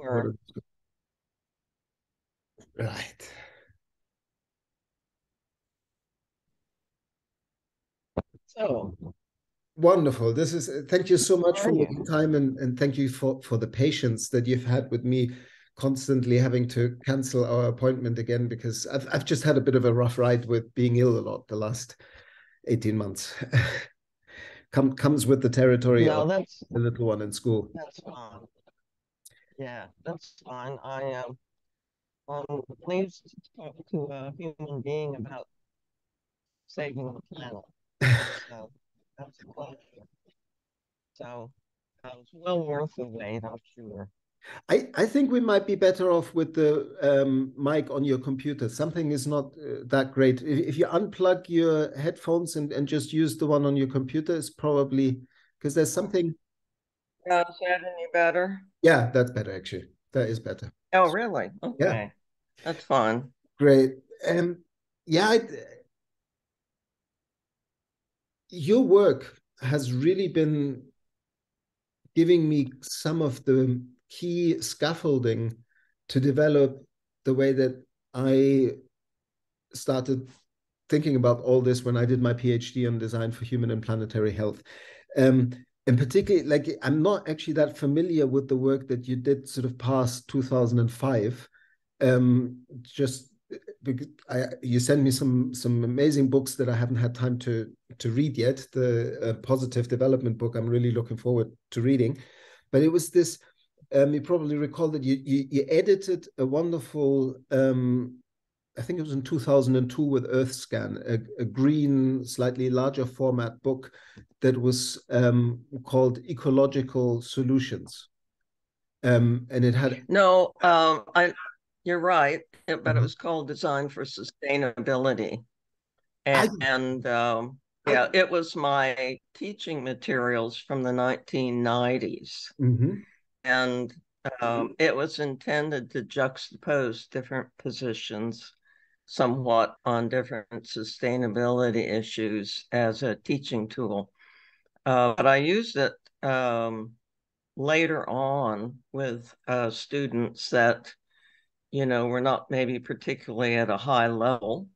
Sure. Right. So wonderful. This is thank you so much for your time, and thank you for the patience that you've had with me constantly having to cancel our appointment again, because I've just had a bit of a rough ride with being ill a lot the last 18 months. Comes with the territory of the little one in school. That's fine. Yeah, that's fine. I am pleased to talk to a human being about saving the planet. So that's a pleasure. So it's well worth the wait, I'm sure. I think we might be better off with the mic on your computer. Something is not that great. If you unplug your headphones and just use the one on your computer, it's probably because there's something. Is that any better? Yeah, that's better, actually. That is better. Oh, really? Okay. Yeah. That's fine. Great. Yeah, your work has really been giving me some of the key scaffolding to develop the way that I started thinking about all this when I did my PhD on design for human and planetary health. And particularly, like, I'm not actually that familiar with the work that you did sort of past 2005. Just because you sent me some amazing books that I haven't had time to read yet. The Positive Development book I'm really looking forward to reading. But it was this. You probably recall that you edited a wonderful, I think it was in 2002 with Earthscan, a green, slightly larger format book that was called Ecological Solutions. And it had... No, you're right, but it was called Design for Sustainability. And it was my teaching materials from the 1990s. Mm-hmm. And it was intended to juxtapose different positions somewhat on different sustainability issues as a teaching tool. But I used it later on with students that, you know, were not maybe particularly at a high level.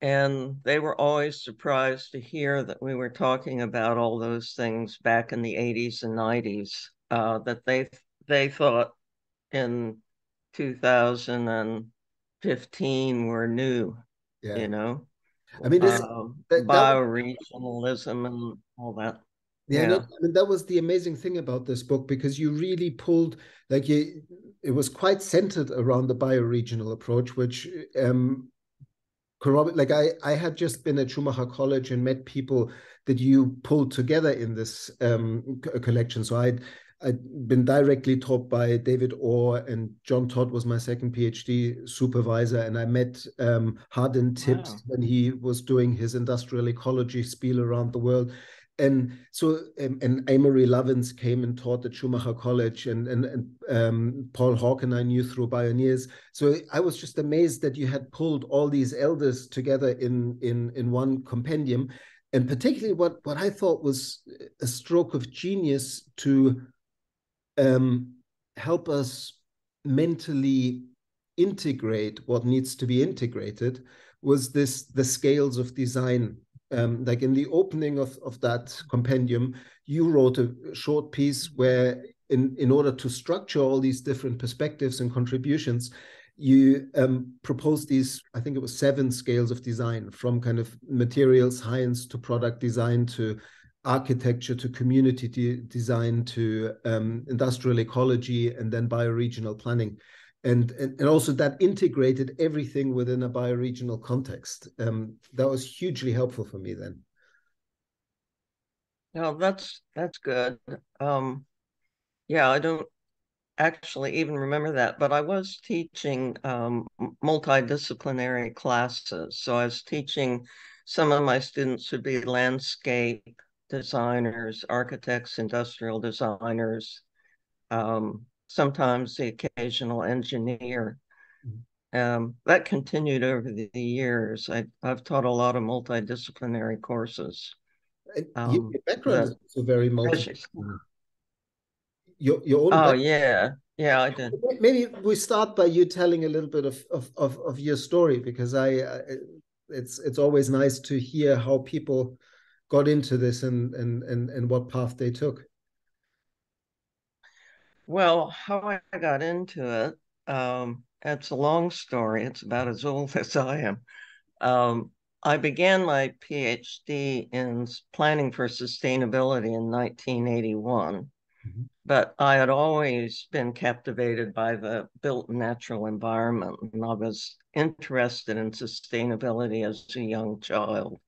And they were always surprised to hear that we were talking about all those things back in the 80s and 90s. That they thought in 2015 were new, you know. I mean, bioregionalism and all that. Yeah, no, I mean, that was the amazing thing about this book, because you really pulled, like, it was quite centered around the bioregional approach, which like I had just been at Schumacher College and met people that you pulled together in this collection. So I'd been directly taught by David Orr, and John Todd was my second PhD supervisor, and I met Hardin Tibbs when he was doing his industrial ecology spiel around the world. And so, and Amory Lovins came and taught at Schumacher College, and Paul Hawke and I knew through Bioneers. So I was just amazed that you had pulled all these elders together in one compendium. And particularly what I thought was a stroke of genius to help us mentally integrate what needs to be integrated was the scales of design. Like in the opening of that compendium, you wrote a short piece where in order to structure all these different perspectives and contributions, you proposed these, I think it was 7 scales of design, from kind of material science to product design to architecture to community design to industrial ecology, and then bioregional planning. And also that integrated everything within a bioregional context. That was hugely helpful for me then. No, that's good. Yeah, I don't actually even remember that, but I was teaching multidisciplinary classes. So I was teaching some of my students would be landscape designers, architects, industrial designers, sometimes the occasional engineer. That continued over the years. I've taught a lot of multidisciplinary courses. Your background is also very multidisciplinary. Your own background, Yeah, I did. Maybe we start by you telling a little bit of your story, because it's always nice to hear how people got into this and what path they took. Well, how I got into it, it's a long story. It's about as old as I am. I began my PhD in planning for sustainability in 1981, mm-hmm. but I had always been captivated by the built natural environment, and I was interested in sustainability as a young child.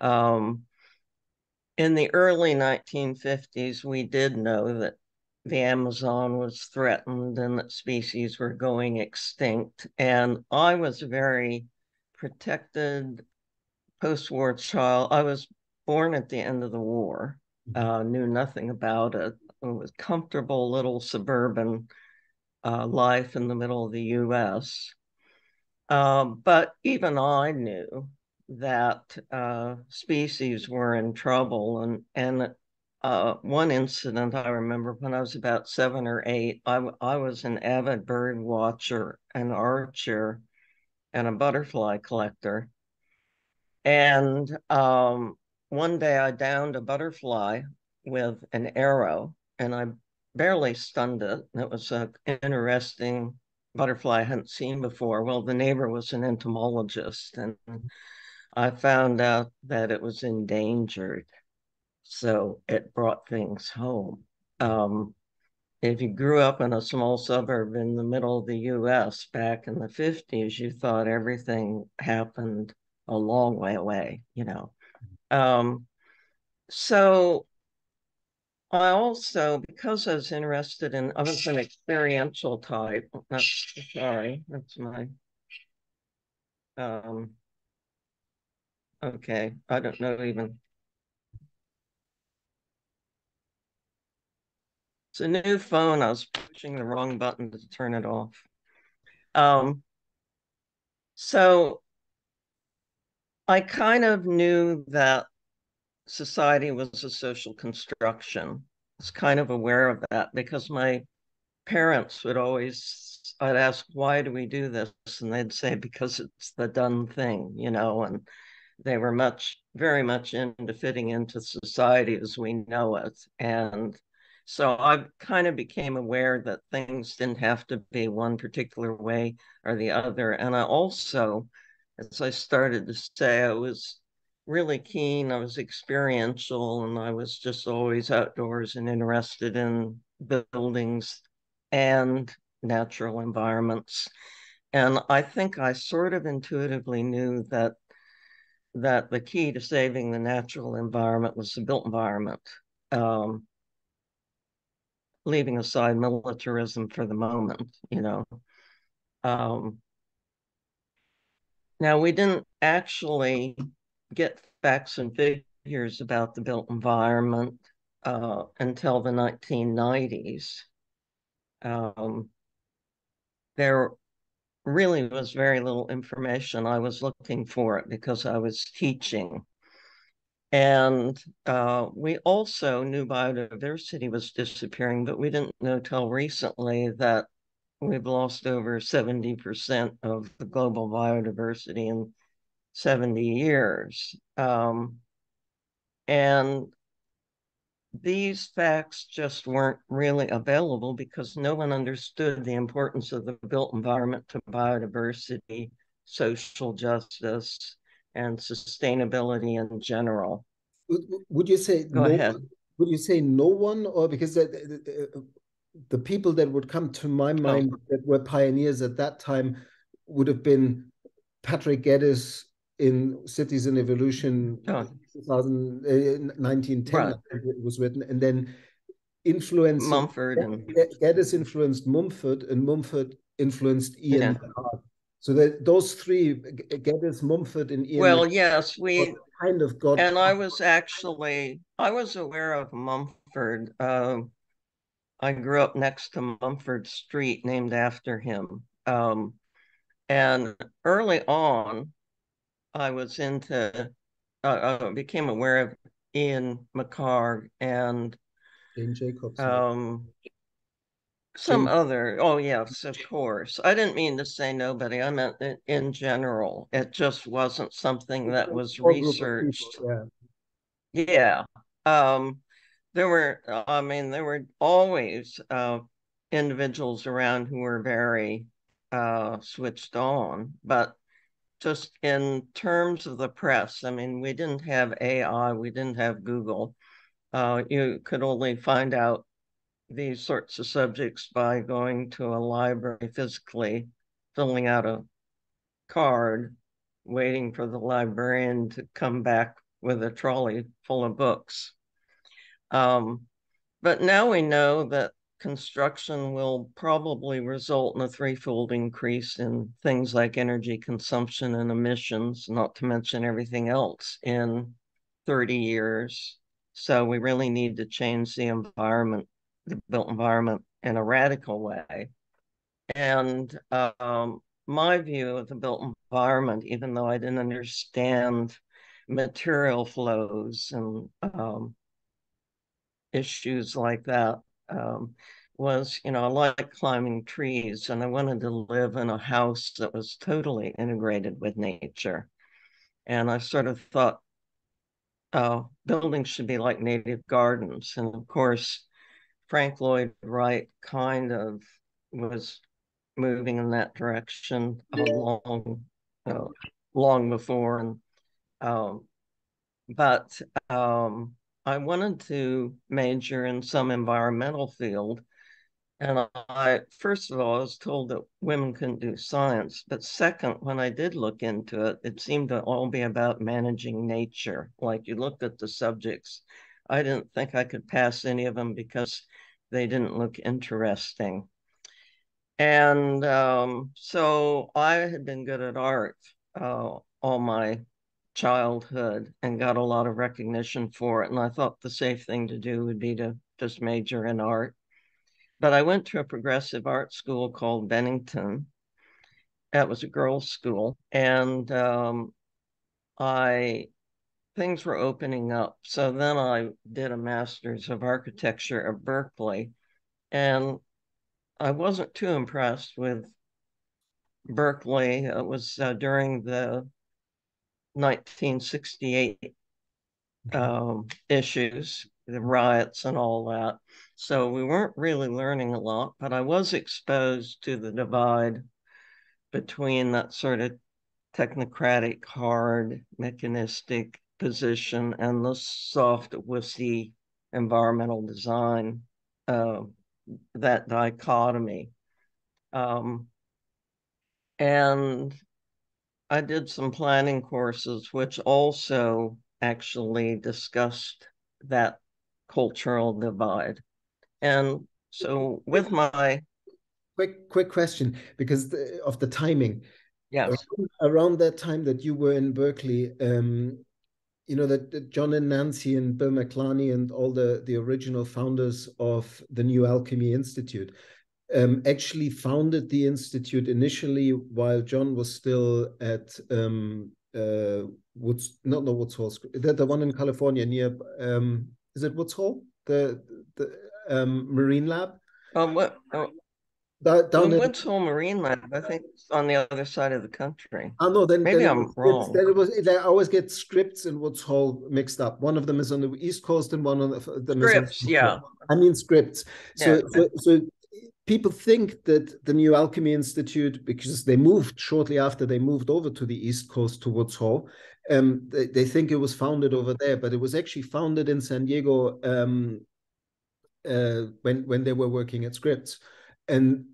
In the early 1950s, we did know that the Amazon was threatened and that species were going extinct. And I was a very protected post-war child. I was born at the end of the war, knew nothing about it. It was comfortable little suburban life in the middle of the US. But even I knew that species were in trouble. And one incident I remember when I was about 7 or 8, I was an avid bird watcher, an archer, and a butterfly collector. And one day I downed a butterfly with an arrow, and I barely stunned it. It was an interesting butterfly I hadn't seen before. Well, the neighbor was an entomologist, and I found out that it was endangered. So it brought things home. If you grew up in a small suburb in the middle of the US back in the 50s, you thought everything happened a long way away, you know. So I also, because I was interested in, I was an experiential type. That's my, okay, I don't know even. It's a new phone. I was pushing the wrong button to turn it off. So I kind of knew that society was a social construction. I was kind of aware of that because my parents would always, I'd ask, why do we do this? And they'd say, because it's the done thing, you know, and they were very much into fitting into society as we know it. And so I kind of became aware that things didn't have to be one particular way or the other. And I also, as I started to say, I was really keen, I was experiential, and I was just always outdoors and interested in buildings and natural environments. And I think I sort of intuitively knew that the key to saving the natural environment was the built environment. Leaving aside militarism for the moment, you know. Now, we didn't actually get facts and figures about the built environment until the 1990s. There really was very little information. I was looking for it because I was teaching. And we also knew biodiversity was disappearing, but we didn't know till recently that we've lost over 70% of the global biodiversity in 70 years. And these facts just weren't really available because no one understood the importance of the built environment to biodiversity, social justice, and sustainability in general. Would you say no one, or because the people that would come to my mind that were pioneers at that time would have been Patrick Geddes in Cities and Evolution, 1910, right. It was written, and then influenced Mumford. Geddes influenced Mumford, and Mumford influenced Ian McHarg. So that those three, Geddes, Mumford, and Ian. Well, yes, we kind of got. And I was aware of Mumford. I grew up next to Mumford Street, named after him. And early on, I was into, became aware of Ian McHarg and Jane Jacobs. Some other, oh yes, of course. I didn't mean to say nobody. I meant in general. It just wasn't something that was researched. Yeah. There were, I mean, there were always individuals around who were very switched on, but just in terms of the press, I mean, we didn't have AI, we didn't have Google. You could only find out these sorts of subjects by going to a library physically, filling out a card, waiting for the librarian to come back with a trolley full of books. But now we know that construction will probably result in a threefold increase in things like energy consumption and emissions, not to mention everything else, in 30 years. So we really need to change the environment, the built environment, in a radical way. And my view of the built environment, even though I didn't understand material flows and issues like that, was, you know, I like climbing trees, and I wanted to live in a house that was totally integrated with nature. And I sort of thought buildings should be like native gardens. And of course, Frank Lloyd Wright kind of was moving in that direction long before. And I wanted to major in some environmental field. And I, first of all, I was told that women couldn't do science. But second, when I did look into it, it seemed to all be about managing nature. Like, you looked at the subjects. I didn't think I could pass any of them because they didn't look interesting. And so I had been good at art all my childhood and got a lot of recognition for it. And I thought the safe thing to do would be to just major in art. But I went to a progressive art school called Bennington. That was a girls' school. And things were opening up. So then I did a master's of architecture at Berkeley. And I wasn't too impressed with Berkeley. It was during the 1968 issues, the riots and all that. So we weren't really learning a lot, but I was exposed to the divide between that sort of technocratic, hard, mechanistic position and the soft, wussy environmental design, that dichotomy. And I did some planning courses, which also actually discussed that cultural divide. And so with my... Quick question, because of the timing. Yeah. Around that time that you were in Berkeley, you know, that John and Nancy and Bill McClany and all the original founders of the New Alchemy Institute actually founded the institute initially while John was still at Woods Hole, the one in California near, is it Woods Hole? The Marine Lab? Down in Woods Hole Marine Lab, I think it's on the other side of the country. Oh no, then maybe I'm wrong. I always get Scripps and Woods Hole mixed up. One of them is on the East Coast and one on the Scripps. Yeah, I mean Scripps. Yeah. So people think that the New Alchemy Institute, because they moved shortly after they moved over to the East Coast to Woods Hole, they think it was founded over there, but it was actually founded in San Diego when they were working at Scripps. And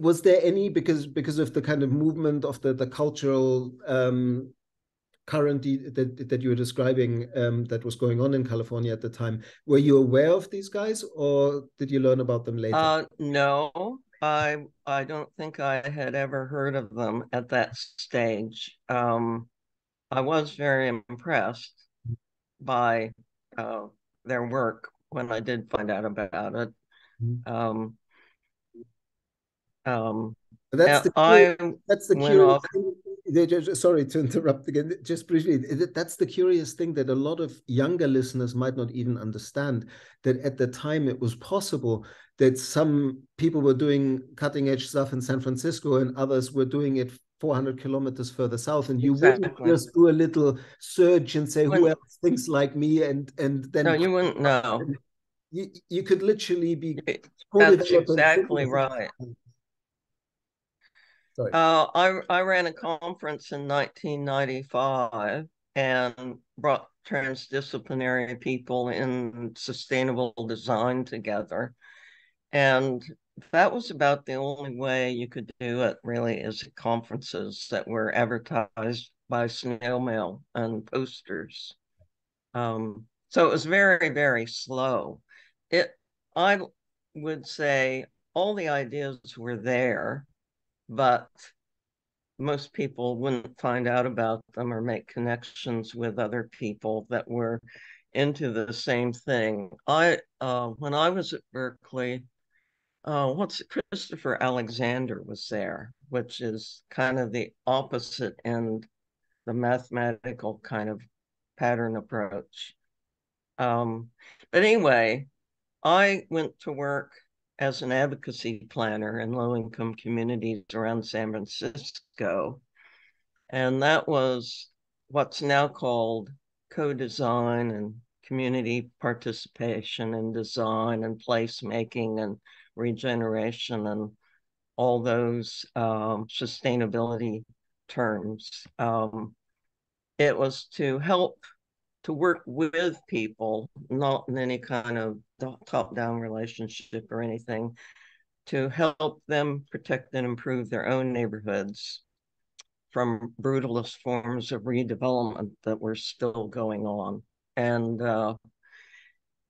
was there any, because of the kind of movement of the cultural current that you were describing that was going on in California at the time, were you aware of these guys, or did you learn about them later? No, I don't think I had ever heard of them at that stage. I was very impressed by their work when I did find out about it. That's the key. Sorry to interrupt again, just briefly, that's the curious thing that a lot of younger listeners might not even understand, that at the time it was possible that some people were doing cutting edge stuff in San Francisco and others were doing it 400 kilometers further south, and you wouldn't just do a little search and say, who else thinks like me, and then... No, you wouldn't know. You could literally be... That's exactly right. Sorry. I ran a conference in 1995 and brought transdisciplinary people in sustainable design together. And that was about the only way you could do it, really, is at conferences that were advertised by snail mail and posters. So it was very, very slow. I would say all the ideas were there, but most people wouldn't find out about them or make connections with other people that were into the same thing. When I was at Berkeley, Christopher Alexander was there, which is kind of the opposite end, the mathematical kind of pattern approach. But anyway, I went to work as an advocacy planner in low-income communities around San Francisco. And that was what's now called co-design and community participation in design and placemaking and regeneration and all those sustainability terms. It was to help to work with people, not in any kind of top-down relationship or anything, to help them protect and improve their own neighborhoods from brutalist forms of redevelopment that were still going on. And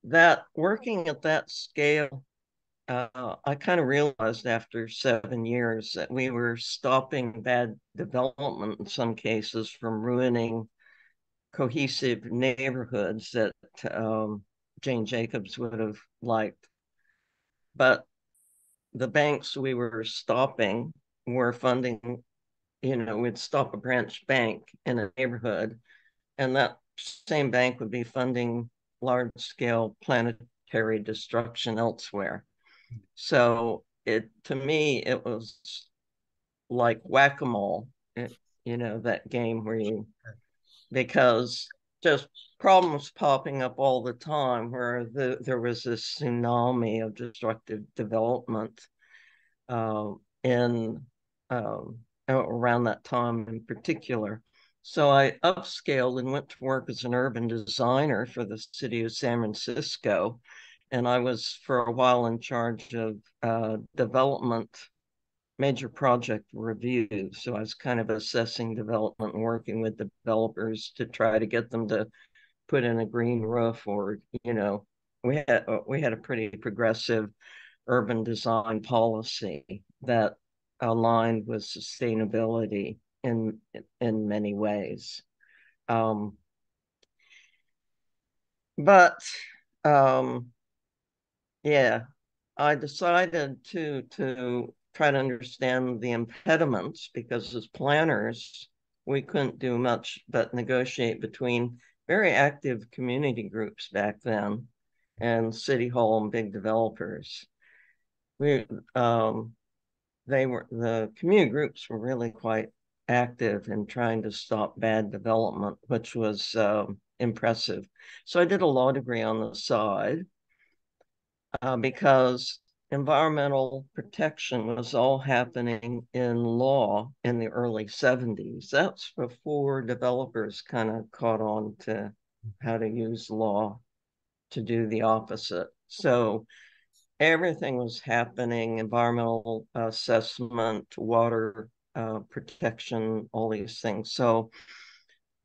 that working at that scale, I kind of realized after 7 years that we were stopping bad development in some cases from ruining cohesive neighborhoods that Jane Jacobs would have liked. But the banks we were stopping were funding, we'd stop a branch bank in a neighborhood, and that same bank would be funding large-scale planetary destruction elsewhere. So to me, it was like whack-a-mole, that game where because just problems popping up all the time where there was this tsunami of destructive development around that time in particular. So I upscaled and went to work as an urban designer for the city of San Francisco. And I was for a while in charge of development, major project review. So I was kind of assessing development and working with developers to try to get them to put in a green roof or, we had a pretty progressive urban design policy that aligned with sustainability in many ways. I decided to try to understand the impediments, because as planners, we couldn't do much but negotiate between very active community groups back then and City Hall and big developers. The community groups were really quite active in trying to stop bad development, which was impressive. So I did a law degree on the side because environmental protection was all happening in law in the early 70s. That's before developers kind of caught on to how to use law to do the opposite. So everything was happening, environmental assessment, water protection, all these things. So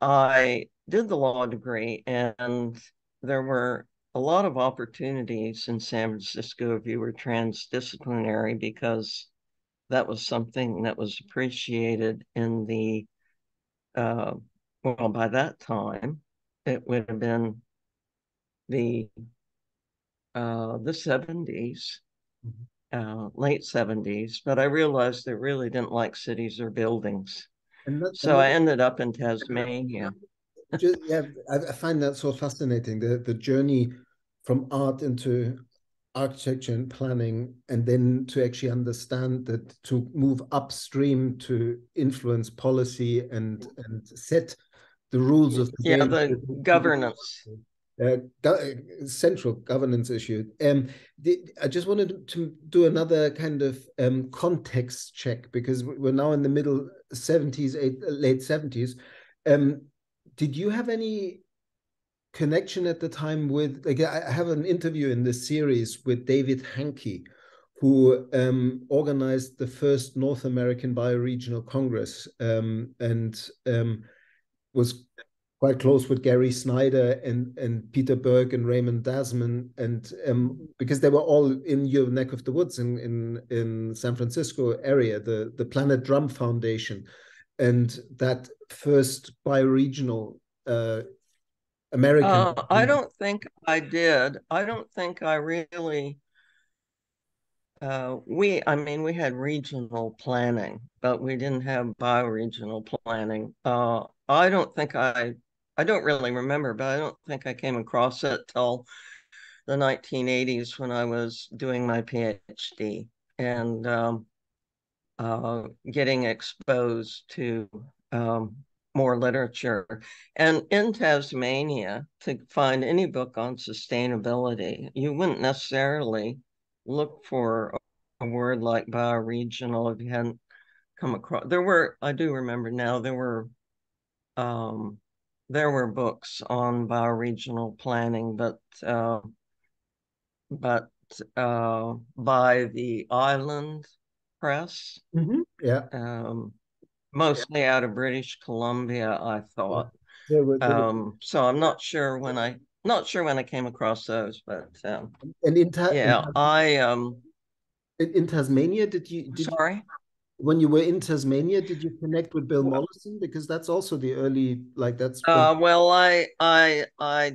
I did the law degree, and there were a lot of opportunities in San Francisco if you were transdisciplinary, because that was something that was appreciated in the, by that time, it would have been the 70s, late 70s, but I realized they really didn't like cities or buildings. And that, so I ended up in Tasmania. Yeah, I find that so fascinating, the journey from art into architecture and planning, and then to actually understand that, to move upstream to influence policy and set the rules of the game. The governance. Central governance issue. I just wanted to do another kind of context check, because we're now in the middle 70s, late 70s. Did you have any connection at the time with, like, I have an interview in this series with David Hanke, who organized the first North American Bioregional Congress, and was quite close with Gary Snyder and Peter Berg and Raymond Dasman, and because they were all in your neck of the woods in San Francisco area, the Planet Drum Foundation, and that first bioregional American. I don't think I did. I don't think I really. We had regional planning, but we didn't have bioregional planning. I don't really remember, but I don't think I came across it till the 1980s when I was doing my PhD and getting exposed to more literature. And in Tasmania, to find any book on sustainability, you wouldn't necessarily look for a word like bioregional if you hadn't come across. There were, I do remember now, there were books on bioregional planning, but by the Island Press, mostly out of British Columbia, I thought. So I'm not sure when I came across those, but in Tasmania, when you were in Tasmania, did you connect with Bill Mollison? Because that's also the early, like that's. Well, I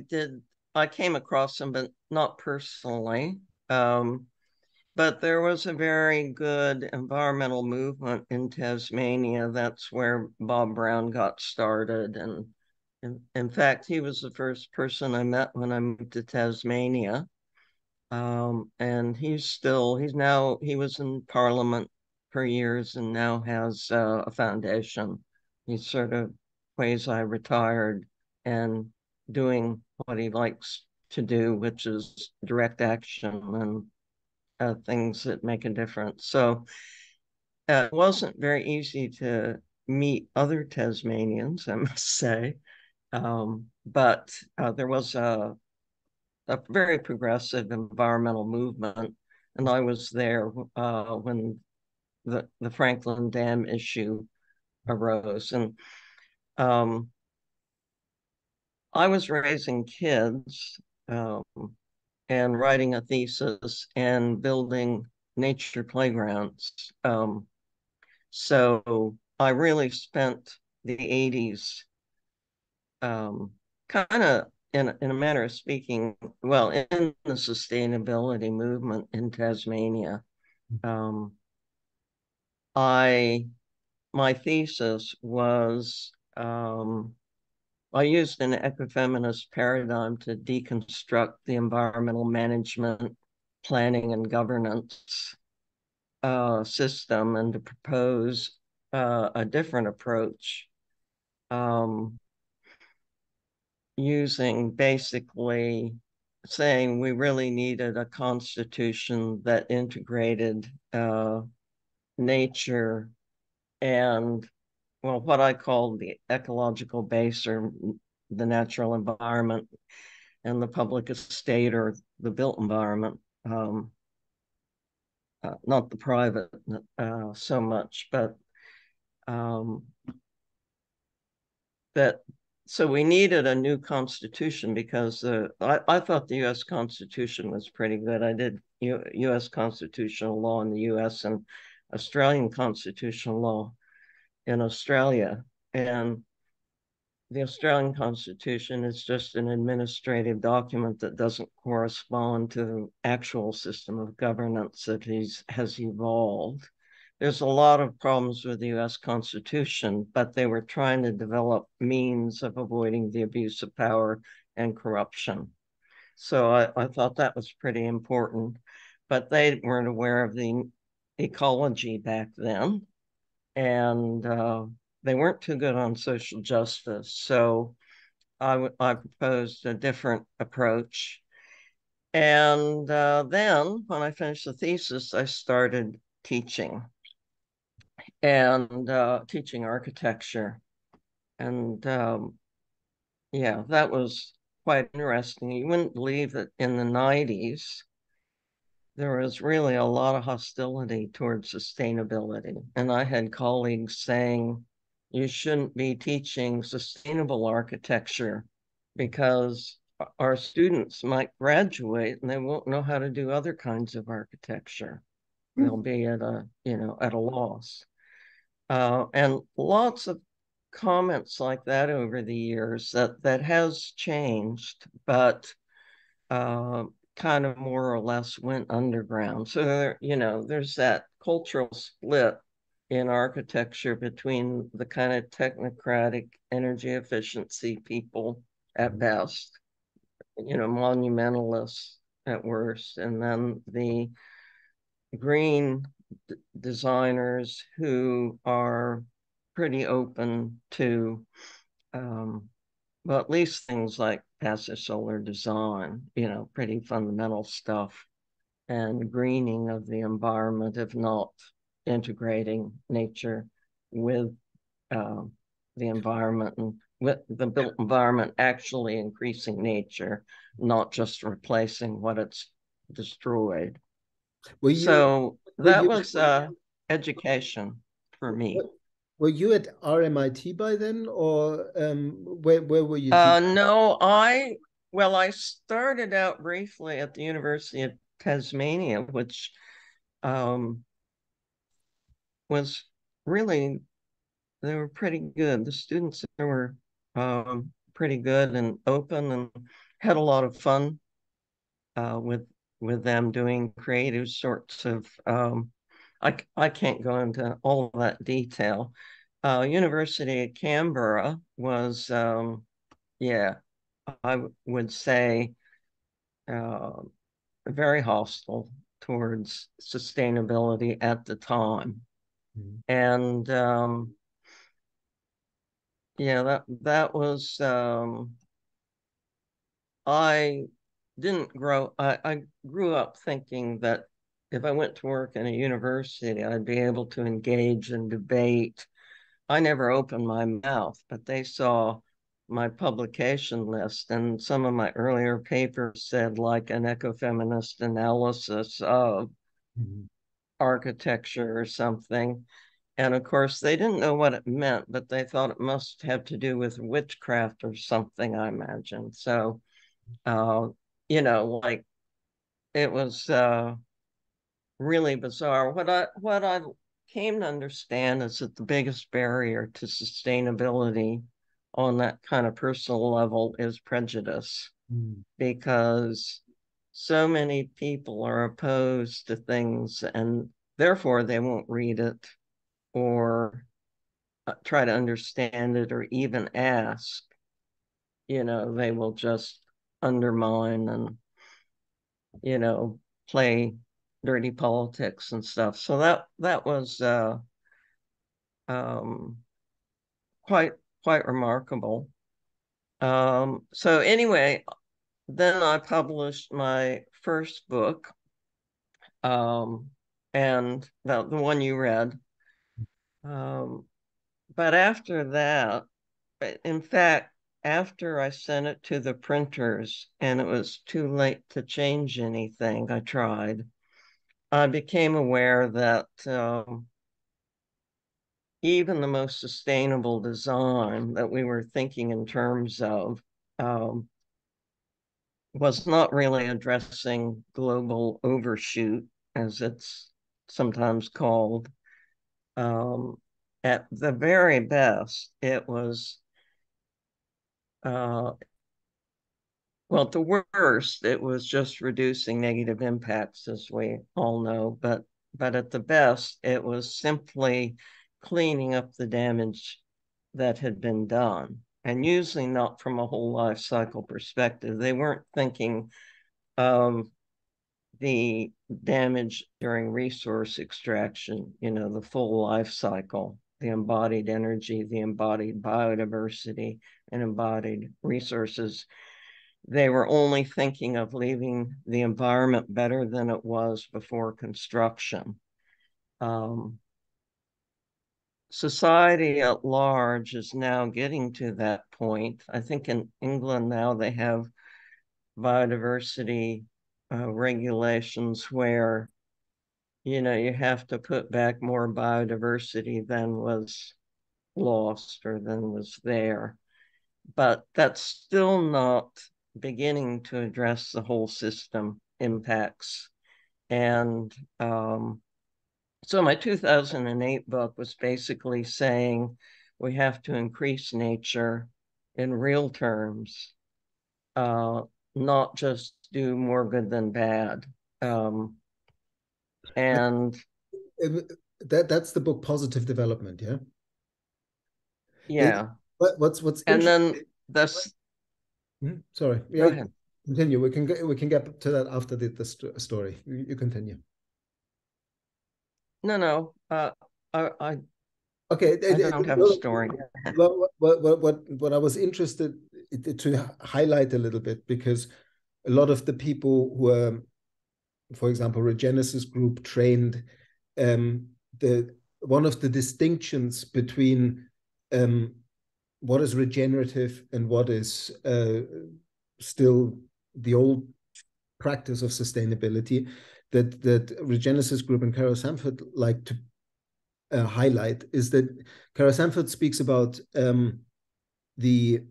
did. I came across him, but not personally. But there was a very good environmental movement in Tasmania. That's where Bob Brown got started, and in fact, he was the first person I met when I moved to Tasmania. And he was in Parliament for years and now has a foundation. He's sort of quasi-retired and doing what he likes to do, which is direct action and things that make a difference. So it wasn't very easy to meet other Tasmanians, I must say, but there was a very progressive environmental movement, and I was there when the Franklin Dam issue arose. And I was raising kids and writing a thesis and building nature playgrounds. So I really spent the 80s kind of, in a manner of speaking, well, in the sustainability movement in Tasmania. My thesis was, I used an ecofeminist paradigm to deconstruct the environmental management, planning, and governance system, and to propose a different approach using, basically saying we really needed a constitution that integrated nature and, well, what I call the ecological base, or the natural environment, and the public estate, or the built environment, not the private so much, but that. So we needed a new constitution, because I thought the U.S. Constitution was pretty good. I did U.S. constitutional law in the U.S. and Australian constitutional law in Australia, and the Australian Constitution is just an administrative document that doesn't correspond to the actual system of governance that has evolved. There's a lot of problems with the US Constitution, but they were trying to develop means of avoiding the abuse of power and corruption. So I thought that was pretty important, but they weren't aware of the ecology back then, and they weren't too good on social justice. So I proposed a different approach. And then when I finished the thesis, I started teaching and teaching architecture. And yeah, that was quite interesting. You wouldn't believe that in the 90s, there was really a lot of hostility towards sustainability. And I had colleagues saying, you shouldn't be teaching sustainable architecture because our students might graduate and they won't know how to do other kinds of architecture. They'll be at a, you know, at a loss. And lots of comments like that over the years. That has changed, but kind of more or less went underground. So there, you know, there's that cultural split in architecture between the kind of technocratic energy efficiency people at best, you know, monumentalists at worst, and then the green designers who are pretty open to, well, at least things like passive solar design, you know, pretty fundamental stuff, and greening of the environment, if not integrating nature with the environment, and with the built environment actually increasing nature, not just replacing what it's destroyed. So that was education for me. Were you at RMIT by then, or where were you? No, I started out briefly at the University of Tasmania, which was really, they were pretty good. The students there were pretty good and open, and had a lot of fun with them doing creative sorts of. I can't go into all of that detail. University of Canberra was, yeah, I would say very hostile towards sustainability at the time. Mm-hmm. And yeah, that was, I didn't grow, I grew up thinking that if I went to work in a university, I'd be able to engage in debate. I never opened my mouth, but they saw my publication list, and some of my earlier papers said like an ecofeminist analysis of architecture or something. And of course, they didn't know what it meant, but they thought it must have to do with witchcraft or something, I imagine. So, you know, like it was... really bizarre. What I came to understand is that the biggest barrier to sustainability on that kind of personal level is prejudice, because so many people are opposed to things and therefore they won't read it or try to understand it or even ask. You know, they will just undermine and, you know, play dirty politics and stuff. So that was quite remarkable. So anyway, then I published my first book, and the one you read. But after that, in fact, after I sent it to the printers and it was too late to change anything, I tried. I became aware that even the most sustainable design that we were thinking in terms of was not really addressing global overshoot, as it's sometimes called. At the very best, it was, well, at the worst, it was just reducing negative impacts, as we all know, but but at the best, it was simply cleaning up the damage that had been done, and usually not from a whole life cycle perspective. They weren't thinking of the damage during resource extraction, you know, the full life cycle, the embodied energy, the embodied biodiversity, and embodied resources. They were only thinking of leaving the environment better than it was before construction. Society at large is now getting to that point. I think in England now they have biodiversity regulations where, you know, you have to put back more biodiversity than was lost or than was there. But that's still not beginning to address the whole system impacts. And so my 2008 book was basically saying we have to increase nature in real terms, not just do more good than bad. And that's the book Positive Development, yeah? Yeah. What's and then that's... Sorry, yeah, go ahead. Continue. We can get to that after the story. You continue. No. I don't have a story. What I was interested to highlight a little bit, because a lot of the people who are, for example, Regenesis Group trained, one of the distinctions between what is regenerative and what is still the old practice of sustainability that Regenesis Group and Carol Sanford like to highlight, is that Carol Sanford speaks about the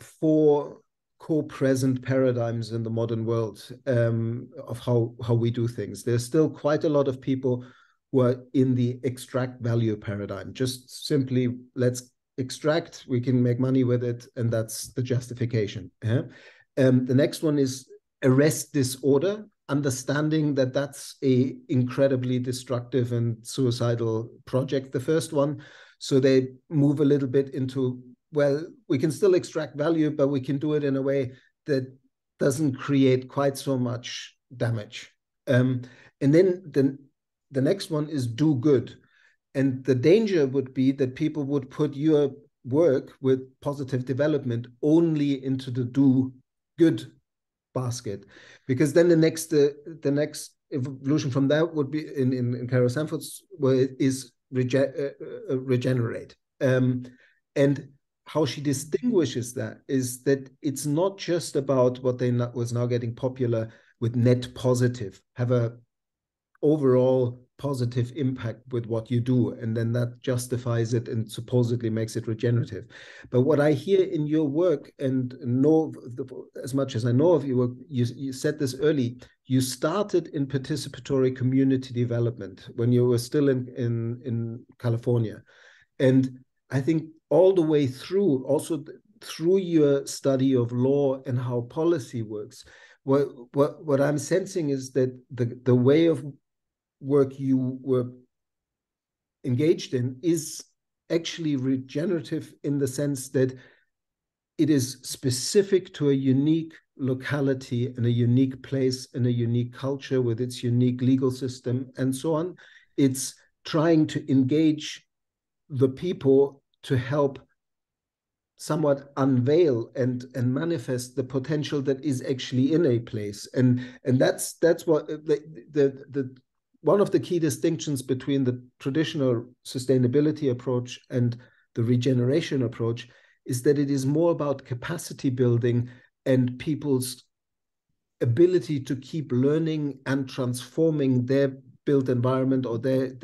four core present paradigms in the modern world of how we do things. There's still quite a lot of people who are in the extract value paradigm, just simply let's extract, we can make money with it, and that's the justification. Yeah? The next one is arrest disorder, understanding that that's a incredibly destructive and suicidal project, the first one. So they move a little bit into, well, we can still extract value, but we can do it in a way that doesn't create quite so much damage. And then the next one is do good. And the danger would be that people would put your work with positive development only into the do good basket, because then the next evolution from that would be in Carol Sanford's word is regenerate. And how she distinguishes that is that it's not just about what was now getting popular with net positive, have a overall positive impact with what you do, and then that justifies it and supposedly makes it regenerative. But what I hear in your work, and know as much as I know of your work, you said this early, you started in participatory community development when you were still in California. And I think all the way through, also through your study of law and how policy works, what I'm sensing is that the way of work you were engaged in is actually regenerative, in the sense that it is specific to a unique locality and a unique place and a unique culture with its unique legal system and so on. It's trying to engage the people to help somewhat unveil and manifest the potential that is actually in a place. And that's what the one of the key distinctions between the traditional sustainability approach and the regeneration approach is that it is more about capacity building and people's ability to keep learning and transforming their built environment or their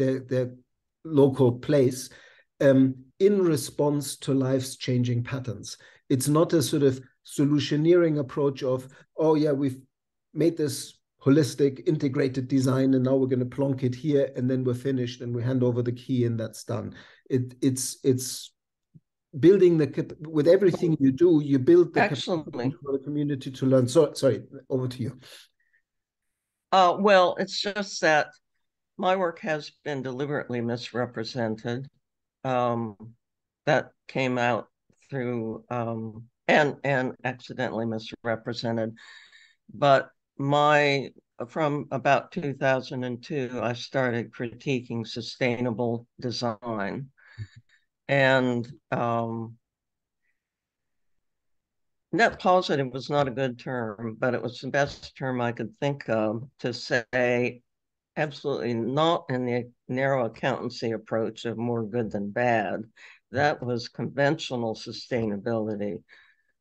local place in response to life's changing patterns. It's not a sort of solutioneering approach of, oh yeah, we've made this holistic, integrated design, and now we're going to plonk it here, and then we're finished, and we hand over the key, and that's done. It's building the, with everything you do, you build the capacity for the community to learn. So, sorry, over to you. Well, it's just that my work has been deliberately misrepresented. That came out through, and accidentally misrepresented. But my, from about 2002, I started critiquing sustainable design. And net positive was not a good term, but it was the best term I could think of to say absolutely not in the narrow accountancy approach of more good than bad. That was conventional sustainability.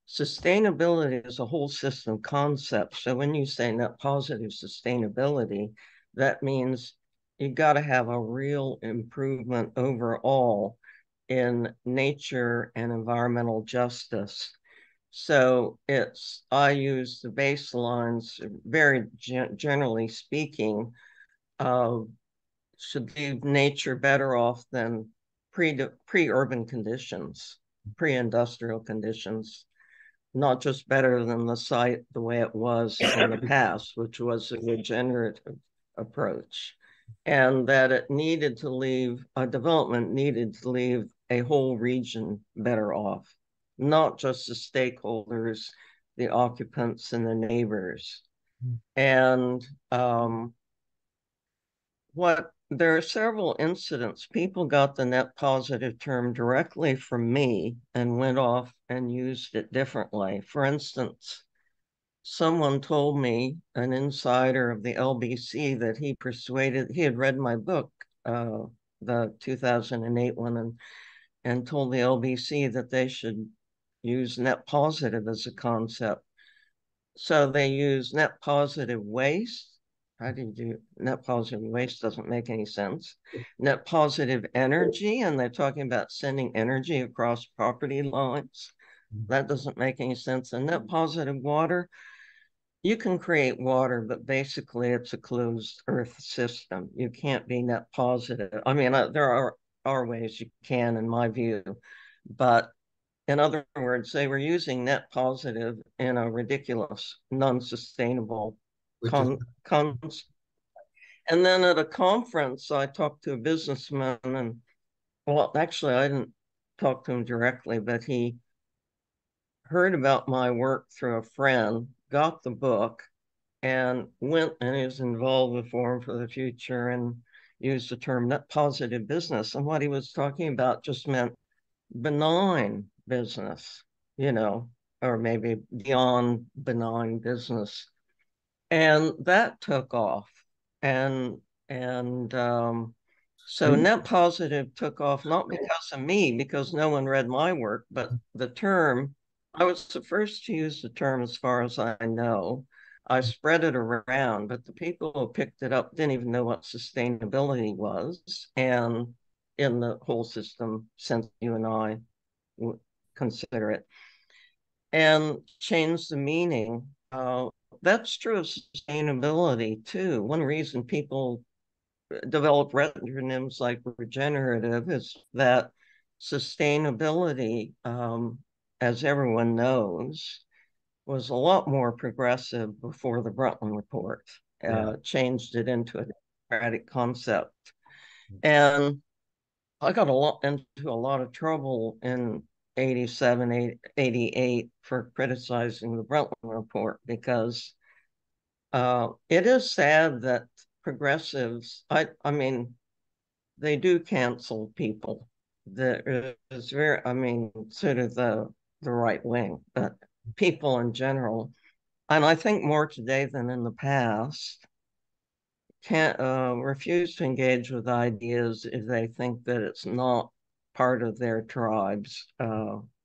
Sustainability is a whole system concept. So when you say net positive sustainability, that means you got to have a real improvement overall in nature and environmental justice. So it's, I use the baselines, very generally speaking, of should leave nature better off than pre-urban conditions, pre-industrial conditions, not just better than the site the way it was in the past, which was a regenerative approach, and that it needed to leave, development needed to leave a whole region better off, not just the stakeholders, the occupants and the neighbors. And there are several incidents. People got the net positive term directly from me and went off and used it differently. For instance, someone told me, an insider of the LBC, that he persuaded, he had read my book, the 2008 one, and told the LBC that they should use net positive as a concept. So they use net positive waste. How do you do net positive waste? Doesn't make any sense. Net positive energy, and they're talking about sending energy across property lines. That doesn't make any sense. And net positive water, you can create water, but basically it's a closed earth system. You can't be net positive. I mean, there are ways you can, in my view, but in other words, they were using net positive in a ridiculous, non-sustainable And then at a conference, I talked to a businessman, and well, actually, I didn't talk to him directly, but he heard about my work through a friend, got the book, and went and is involved with Forum for the Future and used the term net positive business. And what he was talking about just meant benign business, you know, or maybe beyond benign business. And that took off, and so net positive took off, not because of me, because no one read my work, but the term, I was the first to use the term as far as I know. I spread it around, but the people who picked it up didn't even know what sustainability was, and in the whole system since you and I would consider it, and changed the meaning. That's true of sustainability too. One reason people develop retonyms like regenerative is that sustainability, as everyone knows, was a lot more progressive before the Brundtland Report, changed it into a democratic concept. And I got into a lot of trouble in 87, 88 for criticizing the Brundtland Report, because it is sad that progressives, I mean, they do cancel people. There is very, I mean, sort of the right wing, but people in general, and I think more today than in the past, can't refuse to engage with ideas if they think that it's not part of their tribe's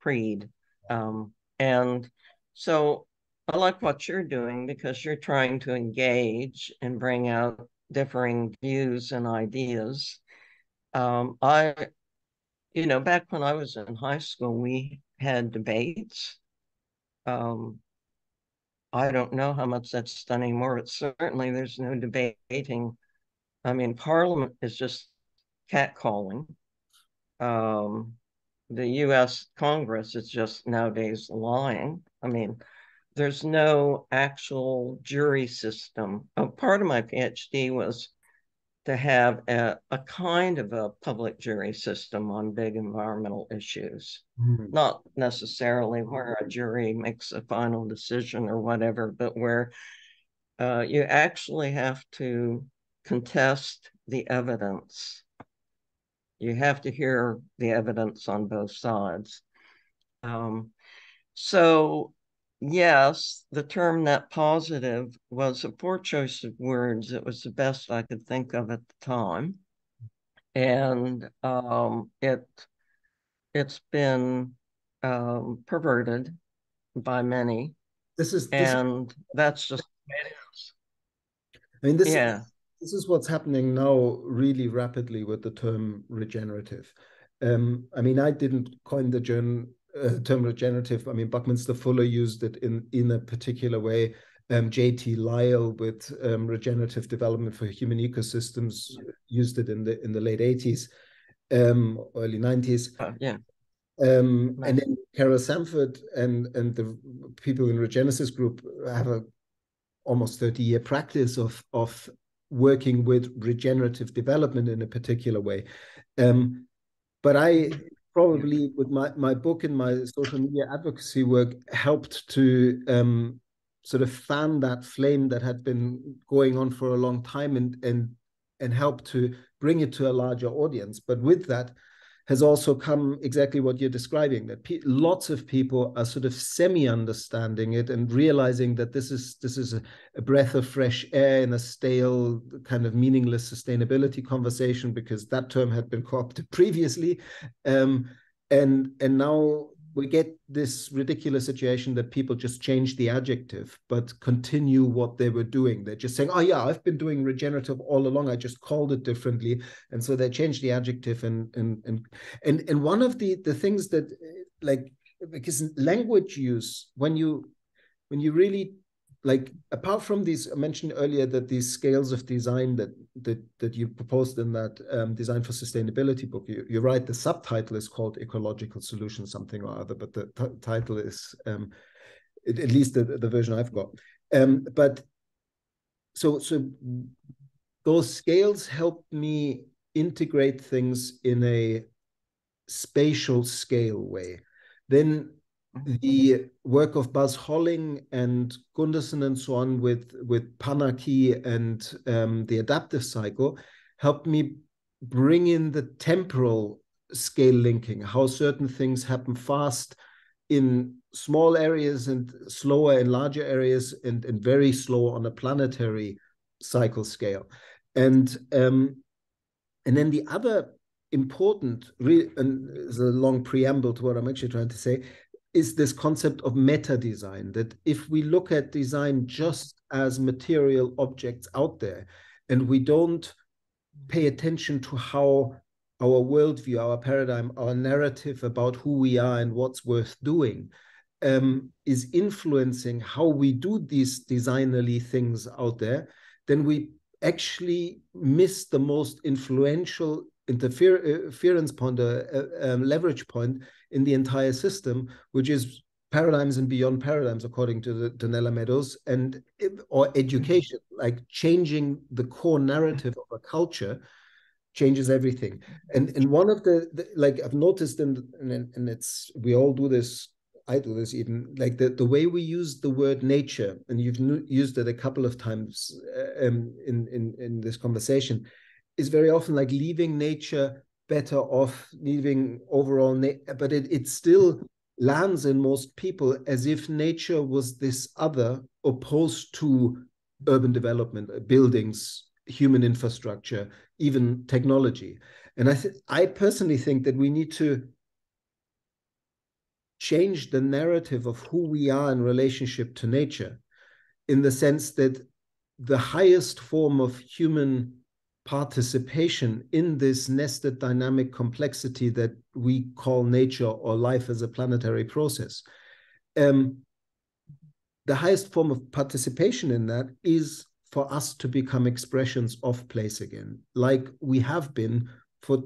creed. And so I like what you're doing, because you're trying to engage and bring out differing views and ideas. You know, back when I was in high school, we had debates. I don't know how much that's done anymore, but certainly there's no debating. I mean, Parliament is just catcalling. The U.S. Congress is just nowadays lying. I mean, there's no actual jury system. Part of my PhD was to have a kind of a public jury system on big environmental issues, not necessarily where a jury makes a final decision or whatever, but where you actually have to contest the evidence. You have to hear the evidence on both sides. So yes, the term net positive was a poor choice of words. It was the best I could think of at the time. And it's been perverted by many. That's just, I mean, this, yeah. This is what's happening now really rapidly with the term regenerative. I mean, I didn't coin the term regenerative. I mean, Buckminster Fuller used it in a particular way. J.T. Lyle with regenerative development for human ecosystems used it in the late 80s, early 90s. Nice. And then Carol Sanford and the people in Regenesis Group have a almost 30-year practice of working with regenerative development in a particular way. But I probably with my book and my social media advocacy work helped to sort of fan that flame that had been going on for a long time and helped to bring it to a larger audience. But with that has also come exactly what you're describing, that lots of people are sort of semi-understanding it and realizing that this is a breath of fresh air in a stale kind of meaningless sustainability conversation, because that term had been co-opted previously. And now we get this ridiculous situation that people just change the adjective, but continue what they were doing. They're just saying, oh yeah, I've been doing regenerative all along. I just called it differently. And so they changed the adjective. And one of the things that, like, because language use, when you really, like, apart from these, I mentioned earlier that these scales of design that you proposed in that Design for Sustainability book, you're right, the subtitle is called Ecological Solution something or other, but the title is, at least the version I've got. But so those scales helped me integrate things in a spatial scale way. Then the work of Buzz Holling and Gunderson and so on with Panaki and the adaptive cycle helped me bring in the temporal scale linking, how certain things happen fast in small areas and slower in larger areas and very slow on a planetary cycle scale. And then the other important, and it's a long preamble to what I'm actually trying to say, is this concept of meta-design, that if we look at design just as material objects out there, and we don't pay attention to how our worldview, our paradigm, our narrative about who we are and what's worth doing is influencing how we do these designerly things out there, then we actually miss the most influential interference point, leverage point in the entire system, which is paradigms and beyond paradigms, according to Donella Meadows, or education. Like changing the core narrative of a culture changes everything. And one of the like I've noticed, and it's, we all do this. I do this even, like the way we use the word nature, and you've used it a couple of times in this conversation, is very often like leaving nature better off, leaving overall, but it still lands in most people as if nature was this other, opposed to urban development, buildings, human infrastructure, even technology. And I personally think that we need to change the narrative of who we are in relationship to nature, in the sense that the highest form of human participation in this nested dynamic complexity that we call nature or life as a planetary process. The highest form of participation in that is for us to become expressions of place again, like we have been for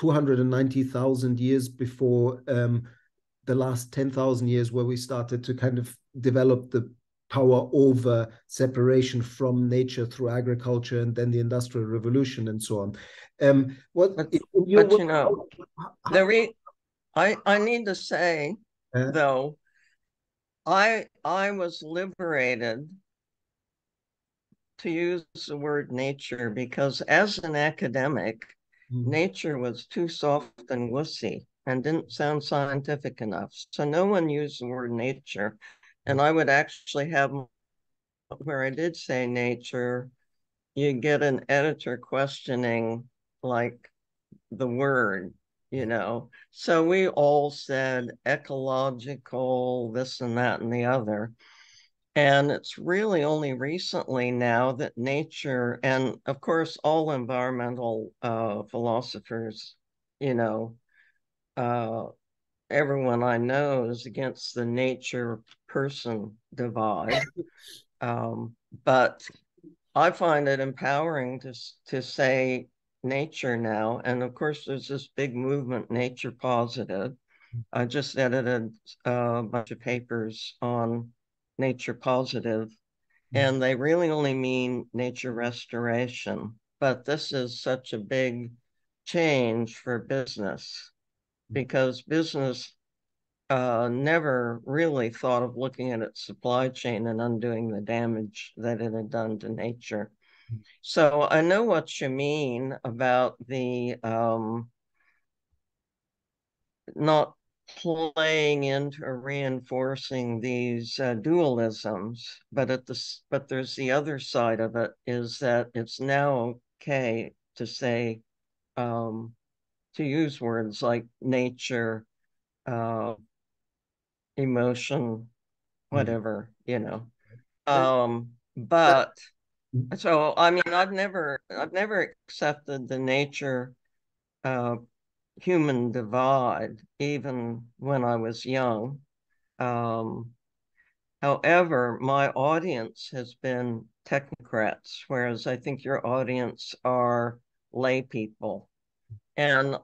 290,000 years before the last 10,000 years, where we started to kind of develop the power over, separation from nature through agriculture, and then the Industrial Revolution and so on. I need to say, though, I was liberated to use the word nature, because as an academic, nature was too soft and wussy and didn't sound scientific enough. So no one used the word nature. And I would actually have, where I did say nature, you get an editor questioning like the word, you know. So we all said ecological, this and that and the other. And it's really only recently now that nature, and of course, all environmental philosophers, you know, everyone I know is against the nature-person divide. But I find it empowering to say nature now. And of course, there's this big movement, nature positive. I just edited a bunch of papers on nature positive, and they really only mean nature restoration. But this is such a big change for business, because business never really thought of looking at its supply chain and undoing the damage that it had done to nature. So I know what you mean about the not playing into or reinforcing these dualisms, but there's the other side of it, is that it's now okay to say, to use words like nature, emotion, whatever, you know. But so, I mean, I've never accepted the nature human divide, even when I was young. However, my audience has been technocrats, whereas I think your audience are lay people. And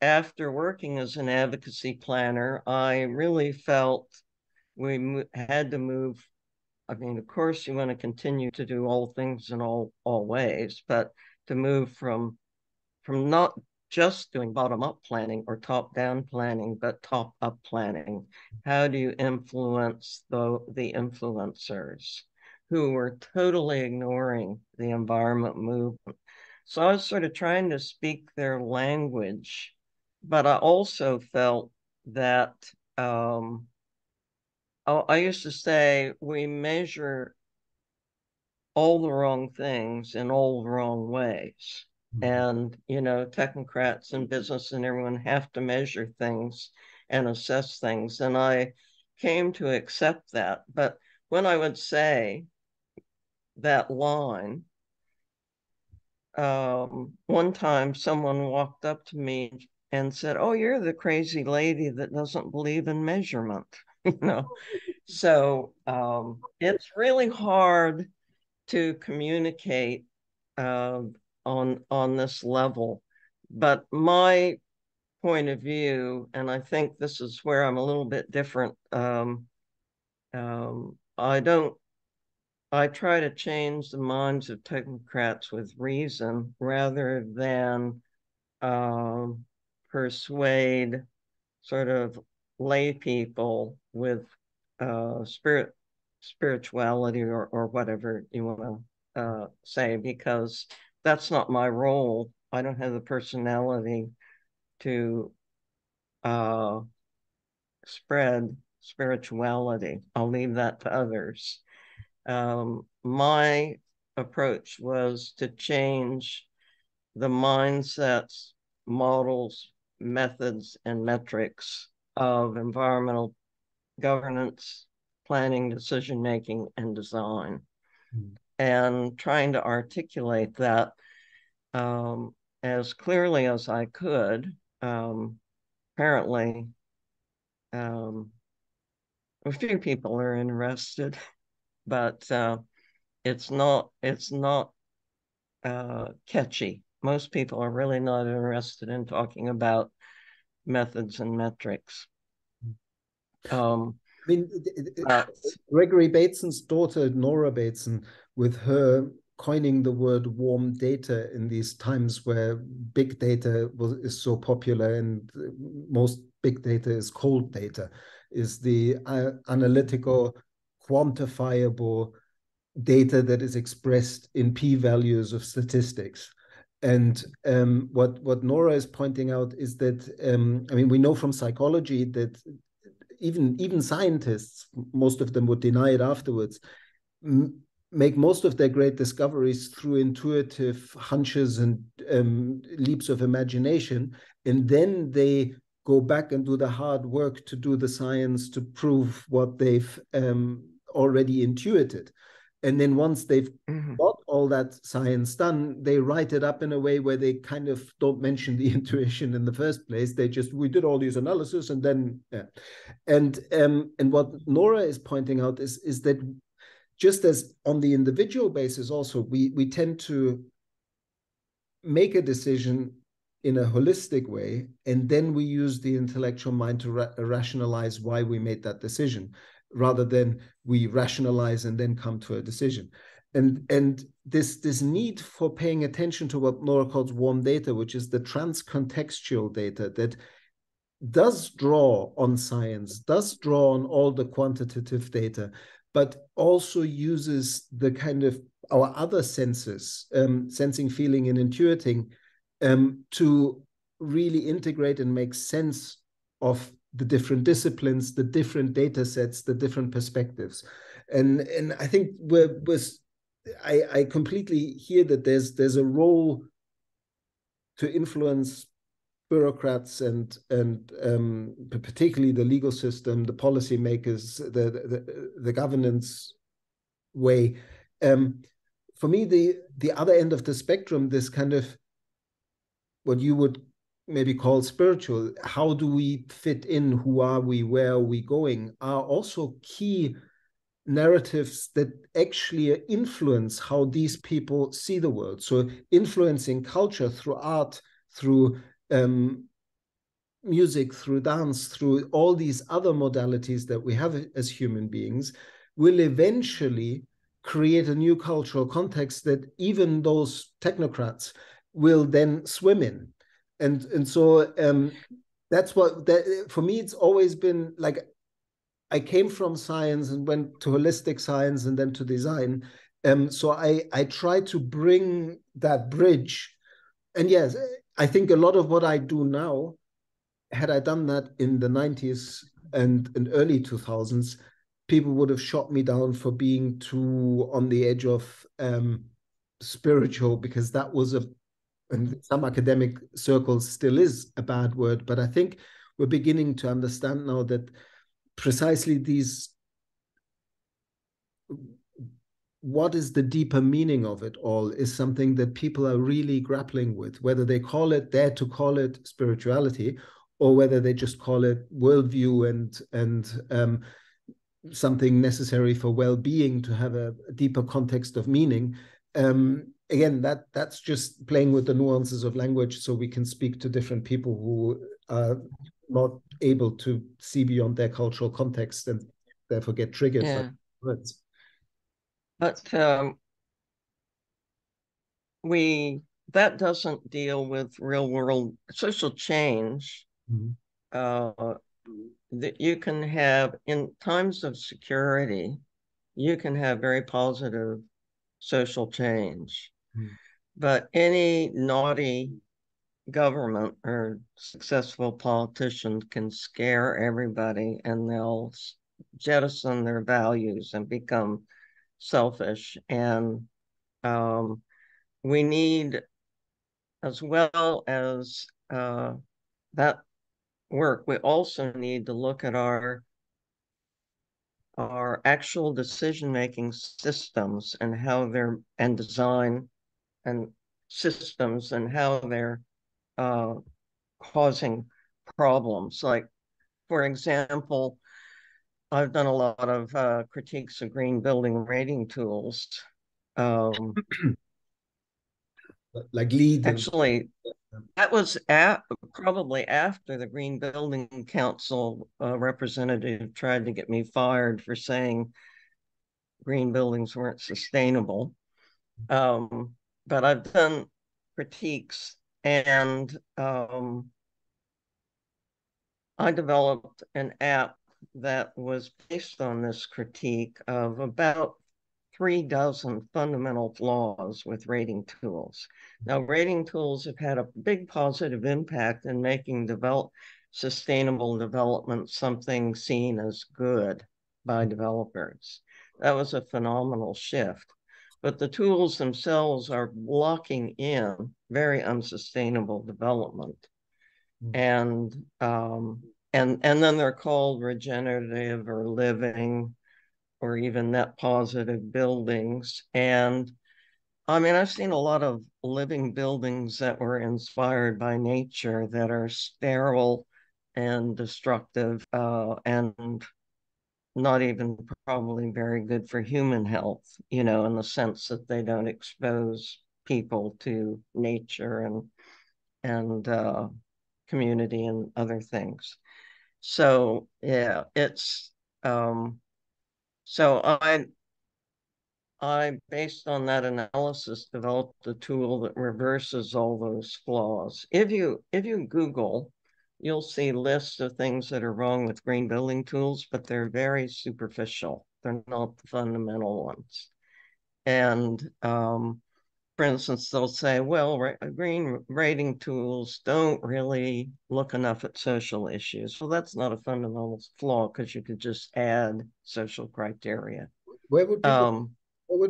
after working as an advocacy planner, I really felt we had to move. I mean, of course, you want to continue to do all things in all ways, but to move from not just doing bottom-up planning or top-down planning, but top-up planning. How do you influence the influencers who were totally ignoring the environment movement? So I was sort of trying to speak their language, but I also felt that, I used to say we measure all the wrong things in all the wrong ways. And, you know, technocrats and business and everyone have to measure things and assess things. And I came to accept that. But when I would say that line, one time someone walked up to me and said, "Oh, you're the crazy lady that doesn't believe in measurement." You know, so it's really hard to communicate on this level. But my point of view, and I think this is where I'm a little bit different, I try to change the minds of technocrats with reason rather than persuade sort of lay people with spirituality or whatever you want to say, because that's not my role. I don't have the personality to spread spirituality. I'll leave that to others. My approach was to change the mindsets, models, methods, and metrics of environmental governance, planning, decision-making, and design. And trying to articulate that as clearly as I could. Apparently, a few people are interested, but it's not catchy. Most people are really not interested in talking about methods and metrics. mean, Gregory Bateson's daughter, Nora Bateson, with her coining the word warm data in these times where big data is so popular and most big data is cold data, is the analytical, quantifiable data that is expressed in p-values of statistics. And what Nora is pointing out is that, I mean, we know from psychology that even scientists, most of them would deny it afterwards, make most of their great discoveries through intuitive hunches and leaps of imagination. And then they go back and do the hard work to do the science to prove what they've already intuited. And then once they've got all that science done, they write it up in a way where they kind of don't mention the intuition in the first place. They just, we did all these analysis and then, yeah. And what Nora is pointing out is that just as on the individual basis also, we tend to make a decision in a holistic way, and then we use the intellectual mind to rationalize why we made that decision, rather than we rationalize and then come to a decision. And this need for paying attention to what Nora calls warm data, which is the transcontextual data that does draw on science, does draw on all the quantitative data, but also uses the kind of our other senses, sensing, feeling, and intuiting, to really integrate and make sense of the different disciplines, the different data sets, the different perspectives. And I think I completely hear that there's a role to influence bureaucrats and particularly the legal system, the policymakers, the governance way. For me, the other end of the spectrum, this kind of what you would maybe call spiritual, how do we fit in, who are we, where are we going, are also key narratives that actually influence how these people see the world. So influencing culture through art, through music, through dance, through all these other modalities that we have as human beings, will eventually create a new cultural context that even those technocrats will then swim in. And so that's what, for me, it's always been like, I came from science and went to holistic science and then to design. So I try to bring that bridge. And yes, I think a lot of what I do now, had I done that in the 90s and early 2000s, people would have shot me down for being too on the edge of spiritual, because that was a, and some academic circles still is, a bad word. But I think we're beginning to understand now that precisely these, what is the deeper meaning of it all, is something that people are really grappling with, whether they call it, dare to call it spirituality, or whether they just call it worldview and something necessary for well-being to have a deeper context of meaning. Again, that's just playing with the nuances of language so we can speak to different people who are not able to see beyond their cultural context and therefore get triggered by words. But that doesn't deal with real world social change. Mm-hmm. That you can have, in times of security, you can have very positive social change. But any naughty government or successful politician can scare everybody, and they'll jettison their values and become selfish. And we need, as well as that work, we also need to look at our actual decision-making systems and how they're, and design and systems, and how they're causing problems. Like, for example, I've done a lot of critiques of green building rating tools. Like LEED. Actually, That was probably after the Green Building Council representative tried to get me fired for saying green buildings weren't sustainable. But I've done critiques, and I developed an app that was based on this critique of about 3 dozen fundamental flaws with rating tools. Now, rating tools have had a big positive impact in making sustainable development something seen as good by developers. That was a phenomenal shift. But the tools themselves are blocking in very unsustainable development. And then they're called regenerative or living or even net positive buildings. And I mean, I've seen a lot of living buildings that were inspired by nature that are sterile and destructive and not even probably very good for human health, you know, in the sense that they don't expose people to nature and community and other things. So yeah, it's so I based on that analysis developed a tool that reverses all those flaws. If you Google, you'll see lists of things that are wrong with green building tools, but they're very superficial. They're not the fundamental ones. And for instance, they'll say, well, green rating tools don't really look enough at social issues. Well, that's not a fundamental flaw because you could just add social criteria. Where would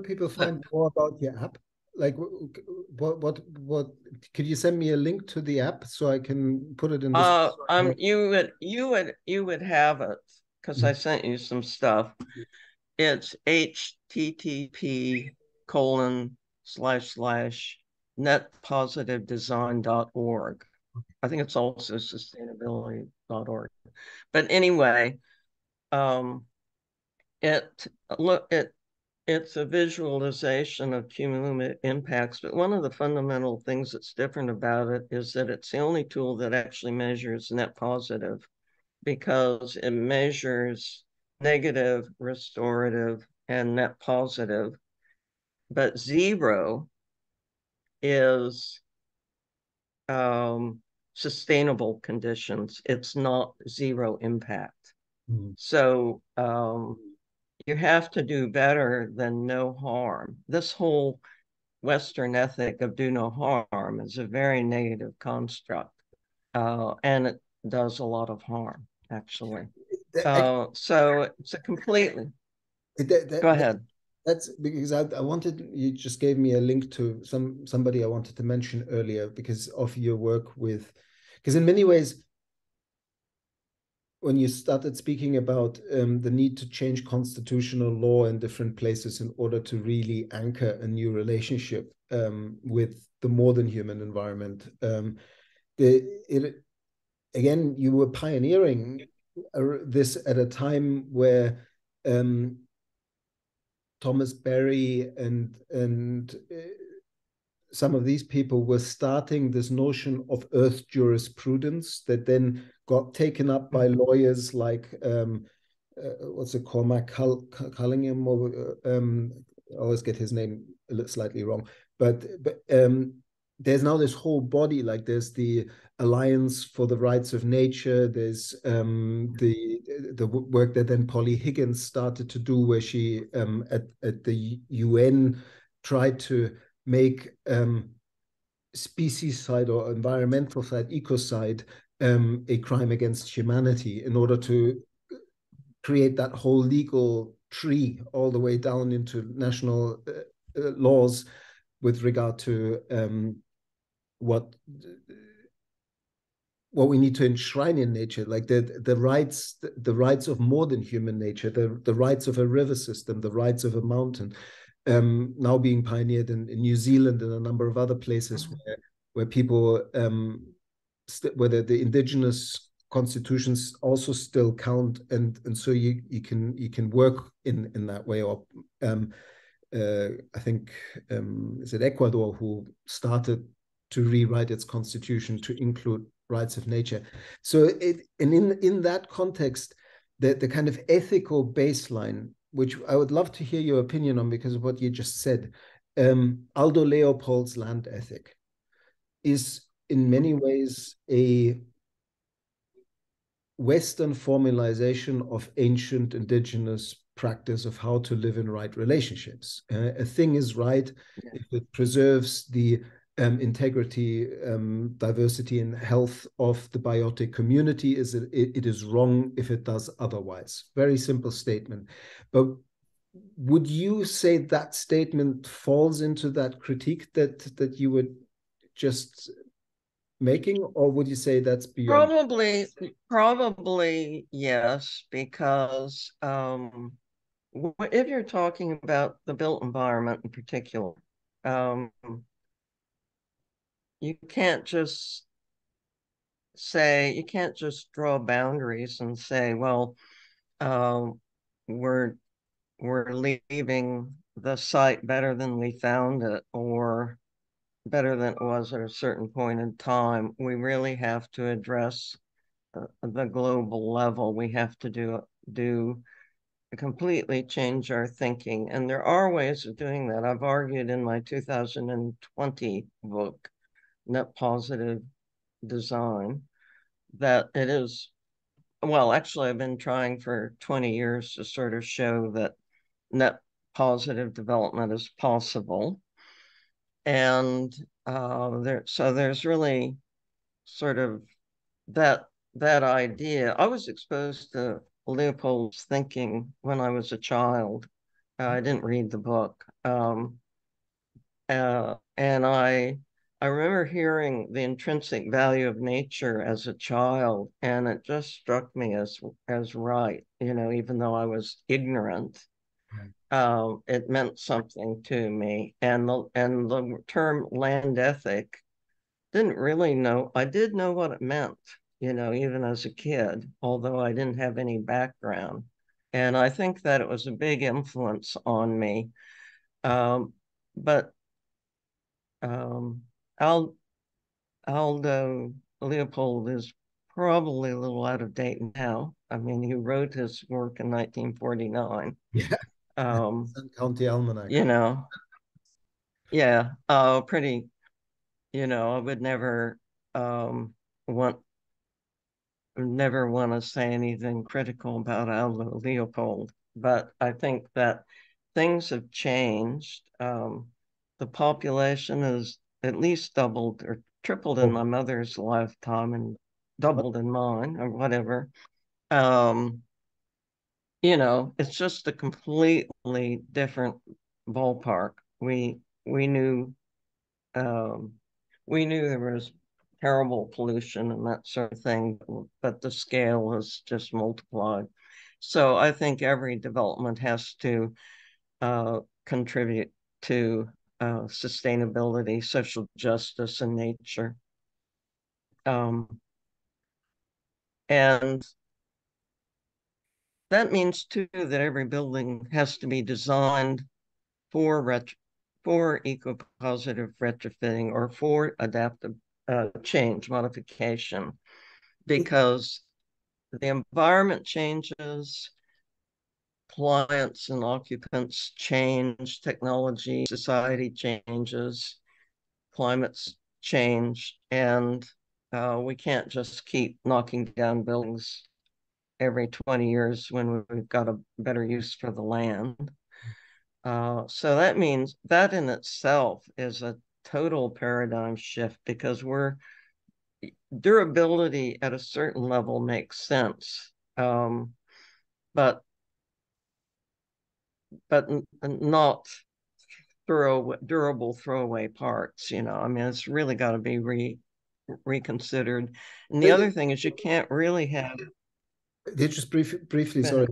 people find more about your app? Like, what? Could you send me a link to the app so I can put it in? You would have it because I sent you some stuff. It's http://netpositivedesign.org. I think it's also sustainability.org. But anyway, it's a visualization of cumulative impacts. But one of the fundamental things that's different about it is that it's the only tool that actually measures net positive, because it measures negative, restorative, and net positive. But zero is sustainable conditions. It's not zero impact. So you have to do better than no harm. This whole Western ethic of do no harm is a very negative construct, and it does a lot of harm, actually. So it's a completely... Go ahead. That's because I wanted, you just gave me a link to somebody I wanted to mention earlier because of your work with, because in many ways, when you started speaking about the need to change constitutional law in different places in order to really anchor a new relationship with the more than human environment, again, you were pioneering this at a time where Thomas Berry and some of these people were starting this notion of earth jurisprudence that then got taken up by lawyers like Cormac Cullingham, or I always get his name slightly wrong, but there's now this whole body, like there's the Alliance for the Rights of Nature, there's the work that then Polly Higgins started to do, where she at the UN tried to make speciescide or environmental side, ecocide, a crime against humanity in order to create that whole legal tree all the way down into national laws with regard to what we need to enshrine in nature, like the rights of more than human nature, the rights of a river system, the rights of a mountain, now being pioneered in New Zealand and a number of other places where people, where the indigenous constitutions also still count, and so you can work in that way. Or I think is it Ecuador who started to rewrite its constitution to include rights of nature. So in that context, the kind of ethical baseline, which I would love to hear your opinion on because of what you just said, Aldo Leopold's Land Ethic is in many ways a Western formalization of ancient indigenous practice of how to live in right relationships. A thing is right if it preserves the integrity, diversity, and health of the biotic community. It is wrong if it does otherwise. Very simple statement. But would you say that statement falls into that critique that you were just making, or would you say that's beyond? Probably yes, because if you're talking about the built environment in particular, you can't just draw boundaries and say, well, we're leaving the site better than we found it, or better than it was at a certain point in time. We really have to address the global level. We have to do completely change our thinking. And there are ways of doing that. I've argued in my 2020 book, Net Positive Design, that it is, well, actually I've been trying for 20 years to sort of show that net positive development is possible. And so there's really sort of that idea. I was exposed to Leopold's thinking when I was a child. I didn't read the book. And I remember hearing the intrinsic value of nature as a child, and it just struck me as right, even though I was ignorant. It meant something to me. And the term land ethic, didn't really know. I did know what it meant, even as a kid, although I didn't have any background. And I think that it was a big influence on me. Aldo Leopold is probably a little out of date now. I mean, he wrote his work in 1949. Yeah. County Almanac. Pretty, I would never want to say anything critical about Aldo Leopold, but I think that things have changed. The population is at least doubled or tripled in my mother's lifetime and doubled in mine or whatever. It's just a completely different ballpark. We knew there was terrible pollution and that sort of thing, but the scale has just multiplied. So I think every development has to contribute to sustainability, social justice, and nature. And that means, too, that every building has to be designed for eco-positive retrofitting or for adaptive change, modification, because the environment changes, clients and occupants change, technology, society changes, climates change, and we can't just keep knocking down buildings every 20 years when we've got a better use for the land. So that means that in itself is a total paradigm shift, because durability at a certain level makes sense. But not durable throwaway parts, I mean, it's really got to be reconsidered. And the other thing is you can't really have... Just briefly, sorry.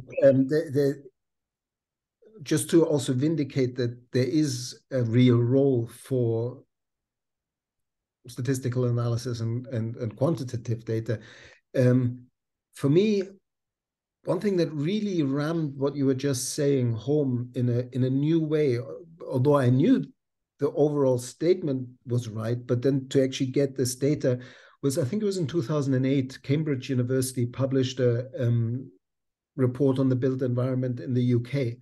Just to also vindicate that there is a real role for statistical analysis and quantitative data. For me, one thing that really rammed what you were just saying home in a new way, although I knew the overall statement was right, but then to actually get this data was, I think it was in 2008, Cambridge University published a report on the built environment in the UK.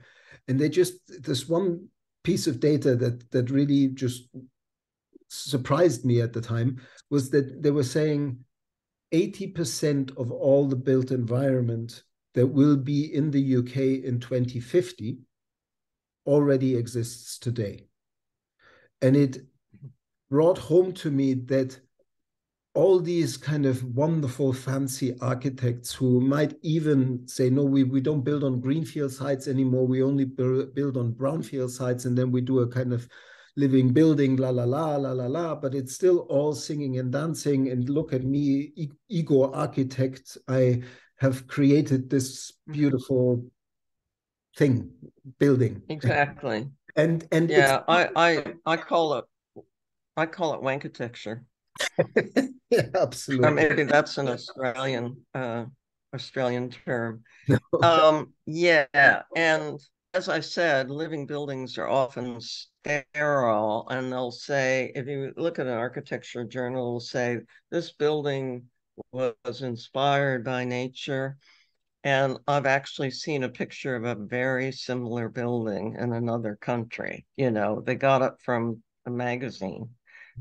And they just, this one piece of data that really just surprised me at the time was that they were saying 80% of all the built environment that will be in the UK in 2050 already exists today. And it brought home to me that all these kind of wonderful, fancy architects who might even say, no, we don't build on greenfield sites anymore. We only build on brownfield sites. And then we do a kind of living building, la, la, la, la, la, la. But it's still all singing and dancing. And look at me, ego architect. I have created this beautiful thing, building. Exactly. And yeah, I call it wankitecture. Yeah, absolutely. Or maybe that's an Australian term. No. Yeah, and as I said, living buildings are often sterile, and they'll say, if you look at an architecture journal, it'll say this building was inspired by nature. And I've actually seen a picture of a very similar building in another country. You know, they got it from a magazine.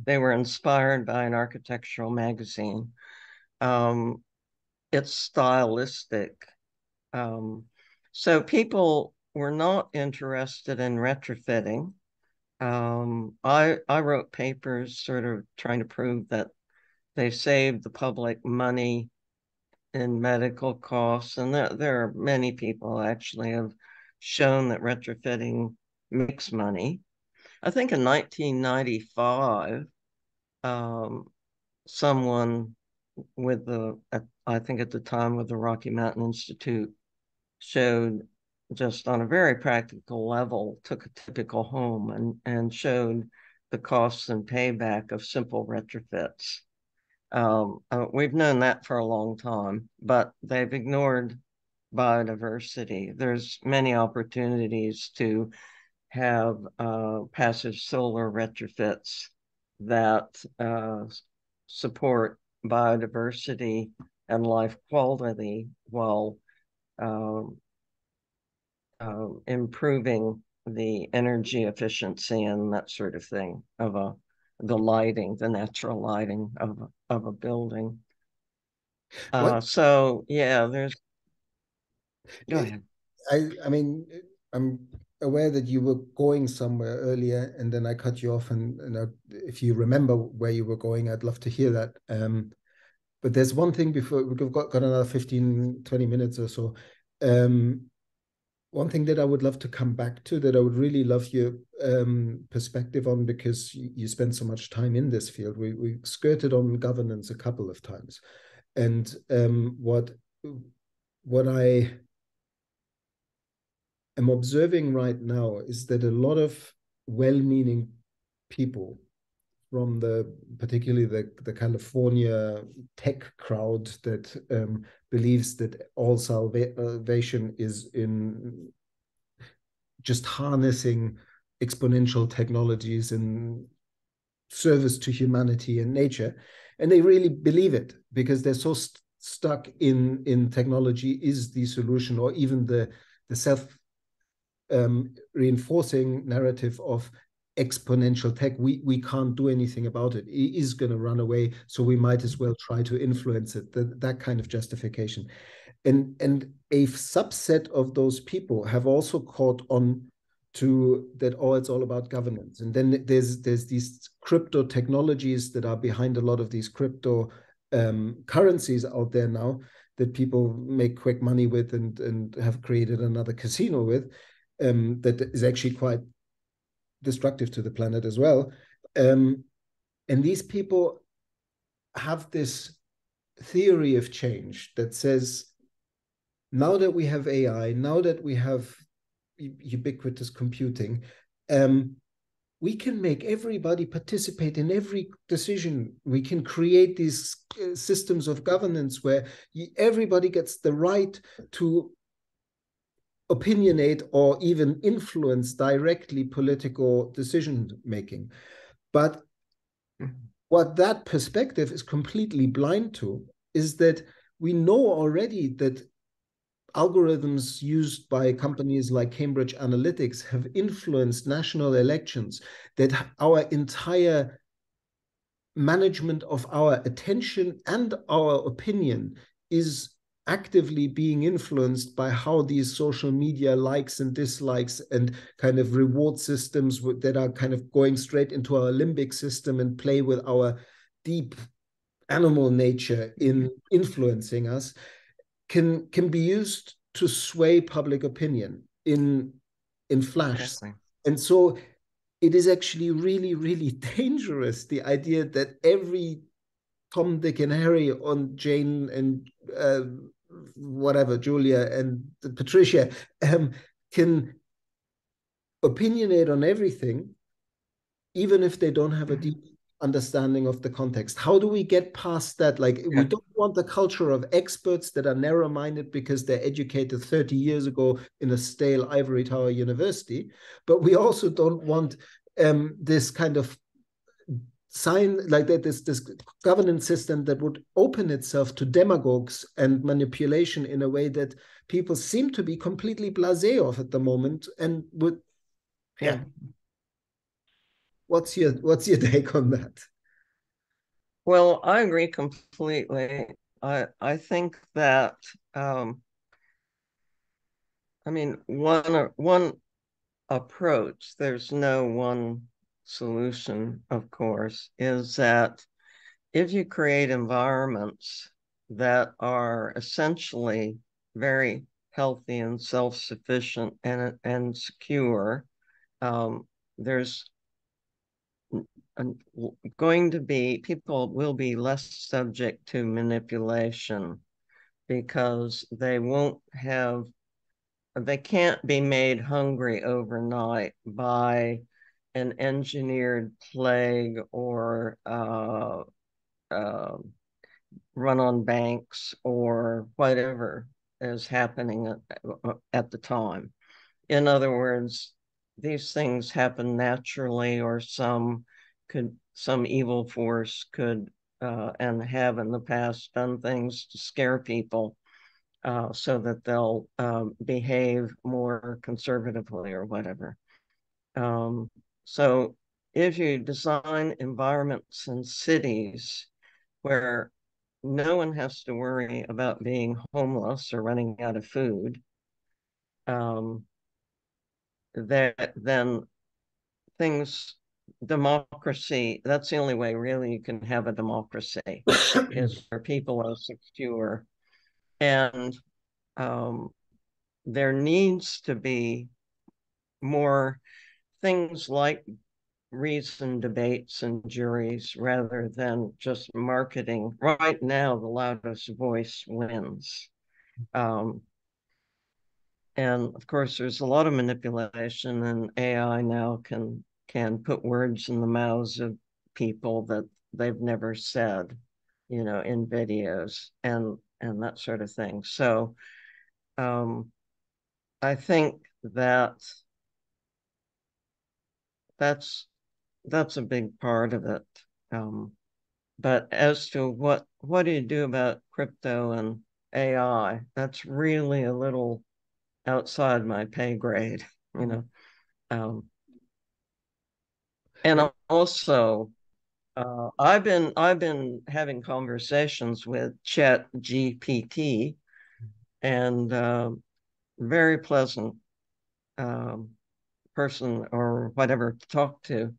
They were inspired by an architectural magazine. It's stylistic. So people were not interested in retrofitting. I wrote papers sort of trying to prove that they saved the public money in medical costs. And there are many people actually have shown that retrofitting makes money. I think in 1995, someone with I think at the time with the Rocky Mountain Institute showed just on a very practical level, took a typical home and showed the costs and payback of simple retrofits. We've known that for a long time, but they've ignored biodiversity. There's many opportunities to have passive solar retrofits that support biodiversity and life quality while improving the energy efficiency and that sort of thing of the lighting, the natural lighting of a building. So yeah, there's. Go ahead. I mean, I'm aware that you were going somewhere earlier, and then I cut you off. And if you remember where you were going, I'd love to hear that. But there's one thing before we've got another 15, 20 minutes or so. One thing that I would love to come back to, that I would really love your perspective on, because you spend so much time in this field. We skirted on governance a couple of times, and what I am observing right now is that a lot of well-meaning people from particularly the California tech crowd that believes that all salvation is in just harnessing exponential technologies in service to humanity and nature. And they really believe it because they're so stuck in technology is the solution, or even the self-reinforcing narrative of exponential tech. We can't do anything about it. It is going to run away, so we might as well try to influence it. That kind of justification, and a subset of those people have also caught on to that. Oh, it's all about governance. And then there's these crypto technologies that are behind a lot of these crypto currencies out there now that people make quick money with and have created another casino with, that is actually quite destructive to the planet as well. And these people have this theory of change that says, now that we have AI, now that we have ubiquitous computing, we can make everybody participate in every decision. We can create these systems of governance where everybody gets the right to opinionate or even influence directly political decision-making. But what that perspective is completely blind to is that we know already that algorithms used by companies like Cambridge Analytics have influenced national elections, that our entire management of our attention and our opinion is actively being influenced by how these social media likes and dislikes and kind of reward systems that are kind of going straight into our limbic system and play with our deep animal nature in influencing us can be used to sway public opinion in flash. And so it is actually really, really dangerous, the idea that every Tom, Dick, and Harry on Jane and whatever, Julia and Patricia can opinionate on everything, even if they don't have a deep understanding of the context. How do we get past that? Like, we don't want the culture of experts that are narrow-minded because they're educated 30 years ago in a stale ivory tower university, but we also don't want this kind of sign, like that, this governance system that would open itself to demagogues and manipulation in a way that people seem to be completely blasé of at the moment. And would, what's your take on that? Well, I agree completely. I think that I mean, one approach, there's no one solution, of course, is that if you create environments that are essentially very healthy and self-sufficient and secure, there's going to be, people will be less subject to manipulation because they won't have, they can't be made hungry overnight by an engineered plague or run on banks or whatever is happening at the time. In other words, these things happen naturally, or some evil force could and have in the past done things to scare people so that they'll behave more conservatively or whatever. So if you design environments in cities where no one has to worry about being homeless or running out of food, then things, democracy, that's the only way really you can have a democracy is where people are secure. And there needs to be more things like reasoned debates and juries rather than just marketing. Right now, the loudest voice wins. And of course, there's a lot of manipulation, and AI now can put words in the mouths of people that they've never said, you know, in videos and that sort of thing. So I think that that's a big part of it. But as to what do you do about crypto and AI, that's really a little outside my pay grade, you know. And also I've been having conversations with ChatGPT, and very pleasant person or whatever to talk to,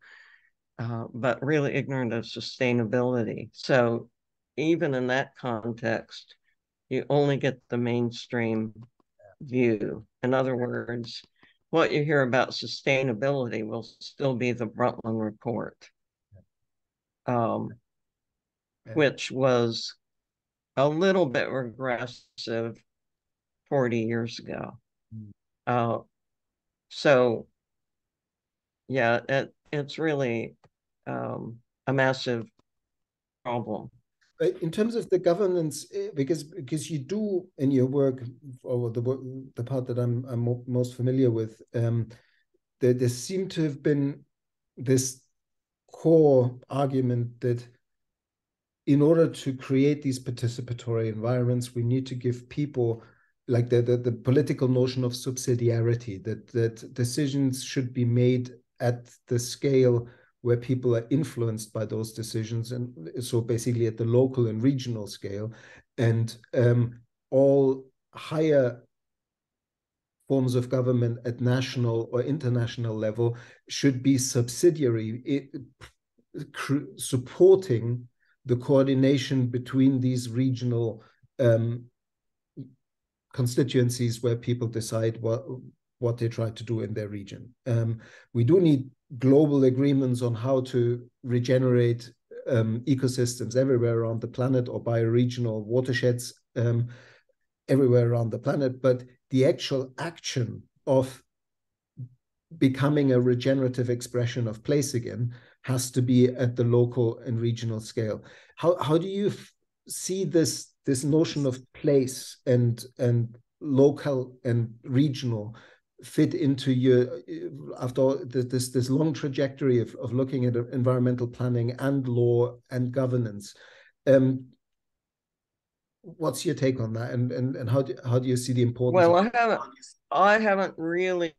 but really ignorant of sustainability. So even in that context, you only get the mainstream view. In other words, what you hear about sustainability will still be the Brundtland Report, which was a little bit regressive 40 years ago. So yeah, it's really a massive problem. In terms of the governance, because you do in your work, or the part that I'm most familiar with, there seemed to have been this core argument that in order to create these participatory environments, we need to give people, like the political notion of subsidiarity, that decisions should be made at the scale where people are influenced by those decisions, and so basically at the local and regional scale, and all higher forms of government at national or international level should be subsidiary, supporting the coordination between these regional constituencies where people decide what they try to do in their region. We do need global agreements on how to regenerate ecosystems everywhere around the planet, or bioregional watersheds everywhere around the planet, but the actual action of becoming a regenerative expression of place again has to be at the local and regional scale. How do you see this notion of place and local and regional fit into your, after all, this long trajectory of looking at environmental planning and law and governance? What's your take on that, and how do you see the importance? Well, I haven't really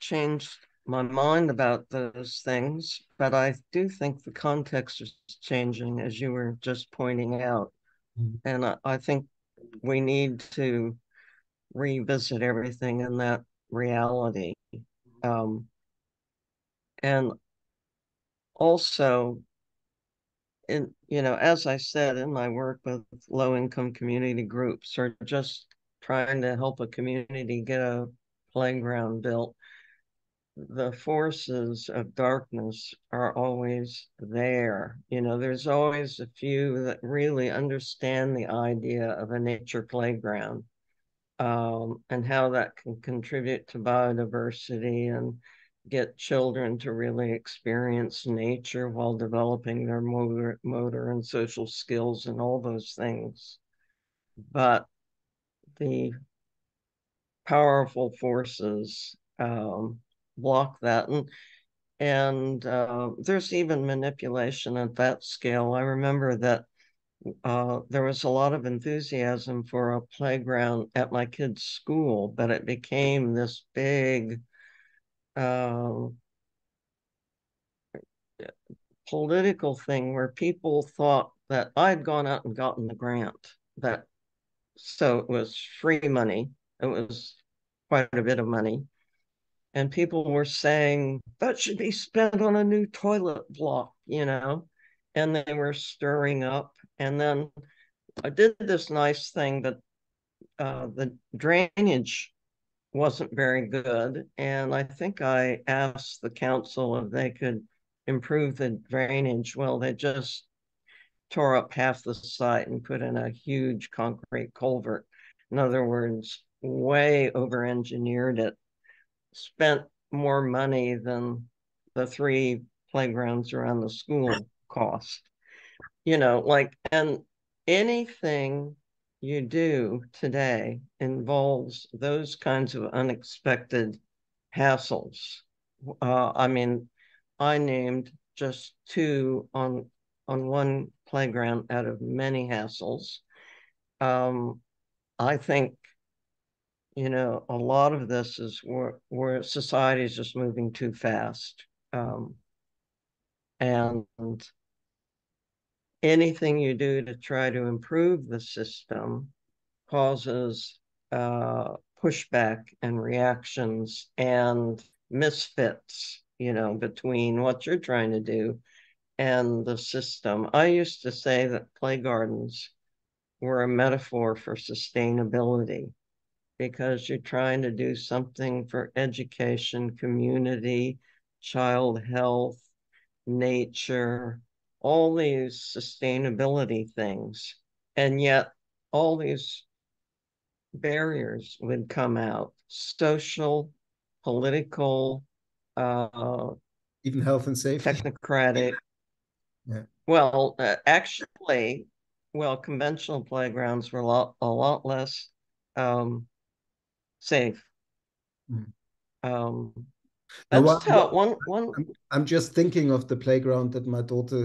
changed my mind about those things, but I do think the context is changing, as you were just pointing out, and I think we need to revisit everything in that reality, and also, as I said in my work with low-income community groups, or just trying to help a community get a playground built, the forces of darkness are always there. There's always a few that really understand the idea of a nature playground, and how that can contribute to biodiversity and get children to really experience nature while developing their motor and social skills and all those things. But the powerful forces block that, and there's even manipulation at that scale. I remember that there was a lot of enthusiasm for a playground at my kid's school, but it became this big political thing where people thought that I'd gone out and gotten the grant, so it was free money. It was quite a bit of money. And people were saying, that should be spent on a new toilet block, and they were stirring up. And then I did this nice thing that the drainage wasn't very good. And I think I asked the council if they could improve the drainage. Well, they just tore up half the site and put in a huge concrete culvert. In other words, way over-engineered it. Spent more money than the three playgrounds around the school cost, and anything you do today involves those kinds of unexpected hassles. I mean, I named just two on one playground out of many hassles. I think a lot of this is where society is just moving too fast. And anything you do to try to improve the system causes pushback and reactions and misfits, between what you're trying to do and the system. I used to say that play gardens were a metaphor for sustainability, because you're trying to do something for education, community, child health, nature, all these sustainability things. And yet all these barriers would come out, social, political, even health and safety, technocratic. Yeah. Well, actually, well, conventional playgrounds were a lot less safe. I'm just thinking of the playground that my daughter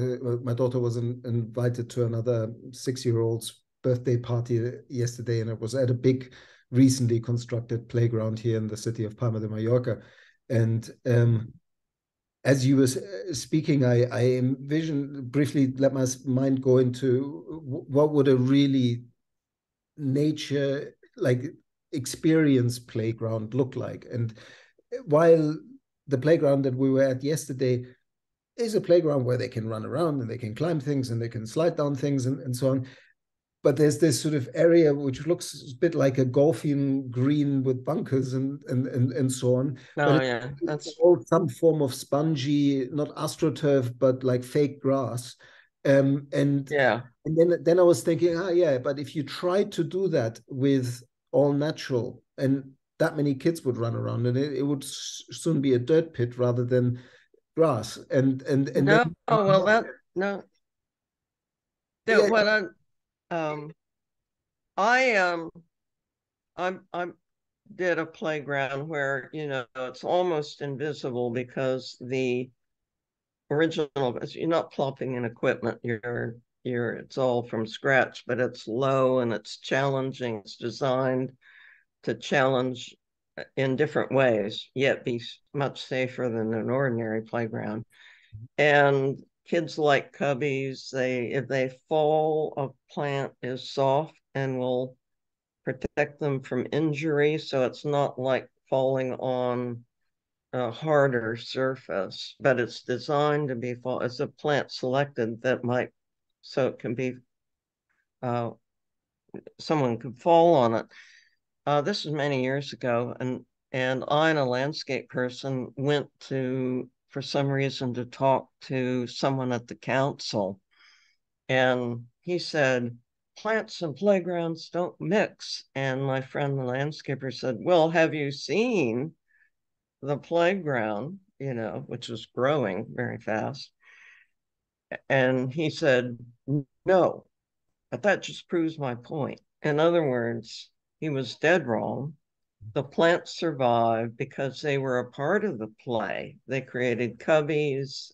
was invited to another 6-year-old's birthday party yesterday, and it was at a big recently constructed playground here in the city of Palma de Mallorca. And as you were speaking, I envisioned, briefly let my mind go into what would a really nature, like experience playground look like. And while the playground that we were at yesterday is a playground where they can run around and they can climb things and they can slide down things and so on, but there's this sort of area which looks a bit like a golfing green with bunkers and so on. Oh, yeah, that's all some form of spongy, not astroturf, but like fake grass. And then I was thinking, but if you try to do that with all natural, and that many kids would run around, and it would soon be a dirt pit rather than grass. And no, then, well, that no. Yeah. No, what I'm. I did a playground where, you know, it's almost invisible because the original, you're not plopping in equipment, it's all from scratch, but it's low and it's challenging. It's designed to challenge in different ways, yet be much safer than an ordinary playground. And kids like cubbies, if they fall, a plant is soft and will protect them from injury. So it's not like falling on a harder surface, but it's designed to be, it's a plant selected that might, so it can be, someone could fall on it. This was many years ago, and I and a landscape person went to, for some reason, to talk to someone at the council. And he said, plants and playgrounds don't mix. And my friend, the landscaper, said, well, have you seen the playground, you know, which was growing very fast? And he said, no, but that just proves my point. In other words, he was dead wrong. The plants survived because they were a part of the play. They created cubbies,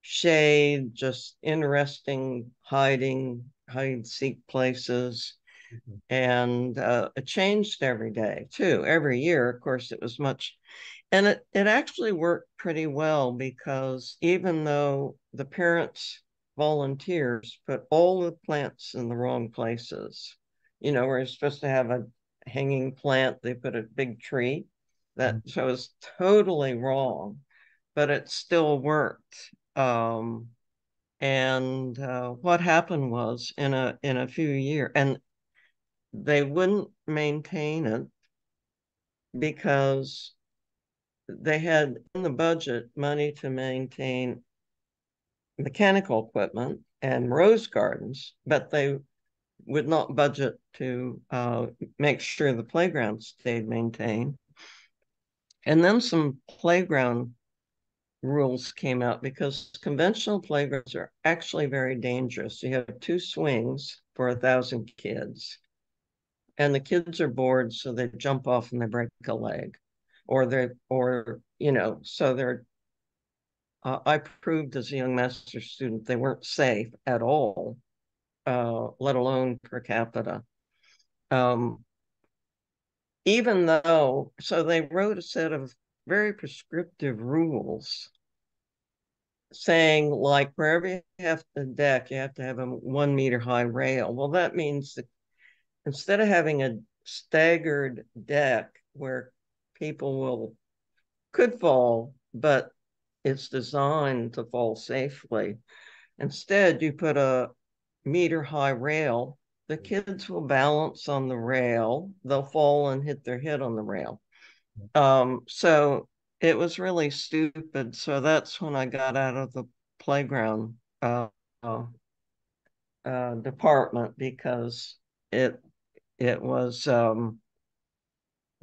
shade, just interesting hide-and-seek places. Mm-hmm. And it changed every day too. Every year, of course, it was much. And it actually worked pretty well because even though the parents, volunteers, put all the plants in the wrong places, you know, where you're supposed to have a hanging plant, they put a big tree. That so it's totally wrong, but it still worked. What happened was in a few years, and they wouldn't maintain it because they had in the budget money to maintain mechanical equipment and rose gardens, but they would not budget to make sure the playground stayed maintained. And then some playground rules came out because conventional playgrounds are actually very dangerous. You have 2 swings for 1,000 kids, and the kids are bored, so they jump off and they break a leg, or you know, so they're. I proved as a young master's student they weren't safe at all. Let alone per capita. Even though, so they wrote a set of very prescriptive rules saying, like, wherever you have the deck, you have to have a 1 meter high rail. Well, that means that instead of having a staggered deck where people could fall, but it's designed to fall safely, instead you put a meter high rail. The kids will balance on the rail, they'll fall and hit their head on the rail. So it was really stupid. So that's when I got out of the playground department, because it was the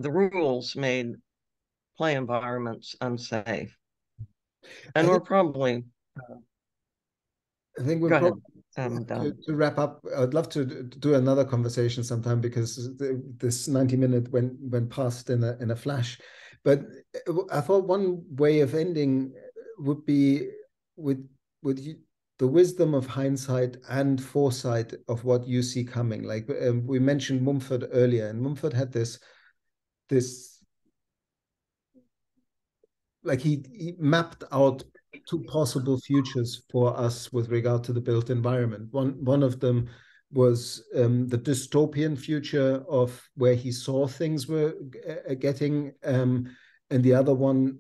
rules made play environments unsafe. And we're probably I think we'll probably to wrap up. I'd love to do another conversation sometime, because this 90-minute went past in a flash. But I thought one way of ending would be with you, the wisdom of hindsight and foresight of what you see coming. Like we mentioned Mumford earlier, and Mumford had this like he mapped out two possible futures for us with regard to the built environment. One of them was the dystopian future of where he saw things were getting, and the other one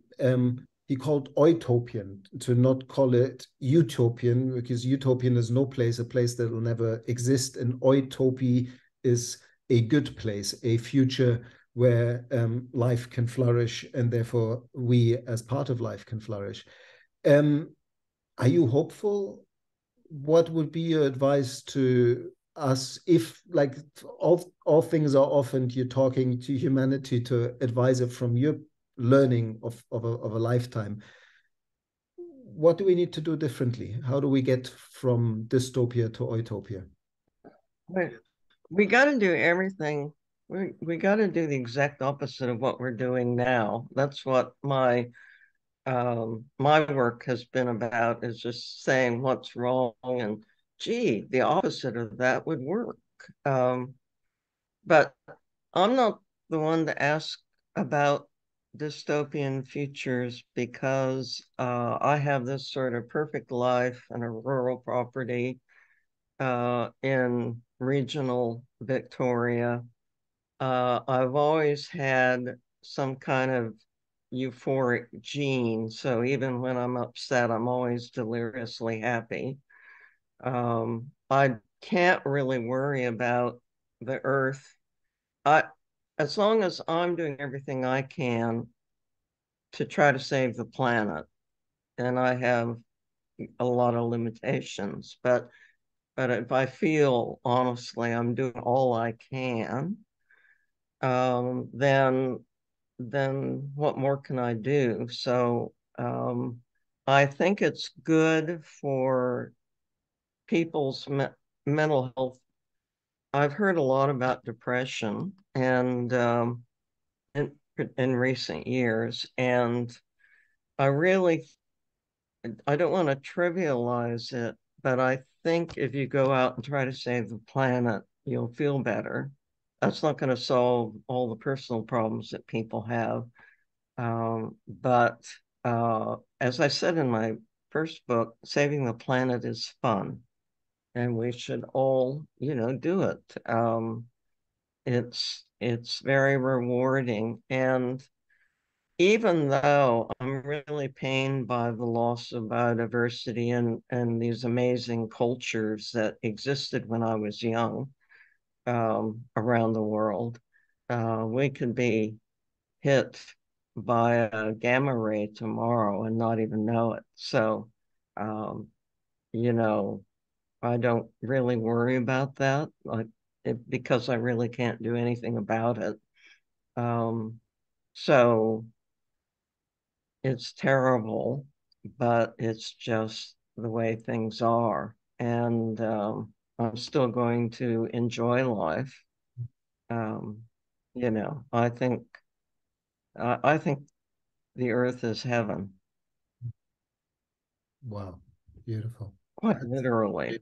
he called oitopian, to not call it utopian, because utopian is no place, a place that will never exist, and oitopy is a good place, a future where life can flourish, and therefore we as part of life can flourish. Are you hopeful? What would be your advice to us if, like all things are often, you're talking to humanity to advise it from your learning of a lifetime? What do we need to do differently? How do we get from dystopia to utopia? We got to do everything. We got to do the exact opposite of what we're doing now. That's what my work has been about, is just saying what's wrong, and gee, the opposite of that would work. But I'm not the one to ask about dystopian futures, because I have this sort of perfect life and a rural property in regional Victoria. I've always had some kind of euphoric gene, so even when I'm upset, I'm always deliriously happy. I can't really worry about the earth. As long as I'm doing everything I can to try to save the planet, and I have a lot of limitations, but if I feel honestly I'm doing all I can, then what more can I do? So I think it's good for people's mental health. I've heard a lot about depression and in recent years, and I don't want to trivialize it, but I think if you go out and try to save the planet, you'll feel better. That's not going to solve all the personal problems that people have. But as I said in my first book, saving the planet is fun, and we should all, do it. It's very rewarding. And even though I'm really pained by the loss of biodiversity and these amazing cultures that existed when I was young, around the world, we could be hit by a gamma ray tomorrow and not even know it. So, I don't really worry about that, because I really can't do anything about it. So it's terrible, but it's just the way things are. And I'm still going to enjoy life. I think the earth is heaven. Wow, beautiful. Quite literally.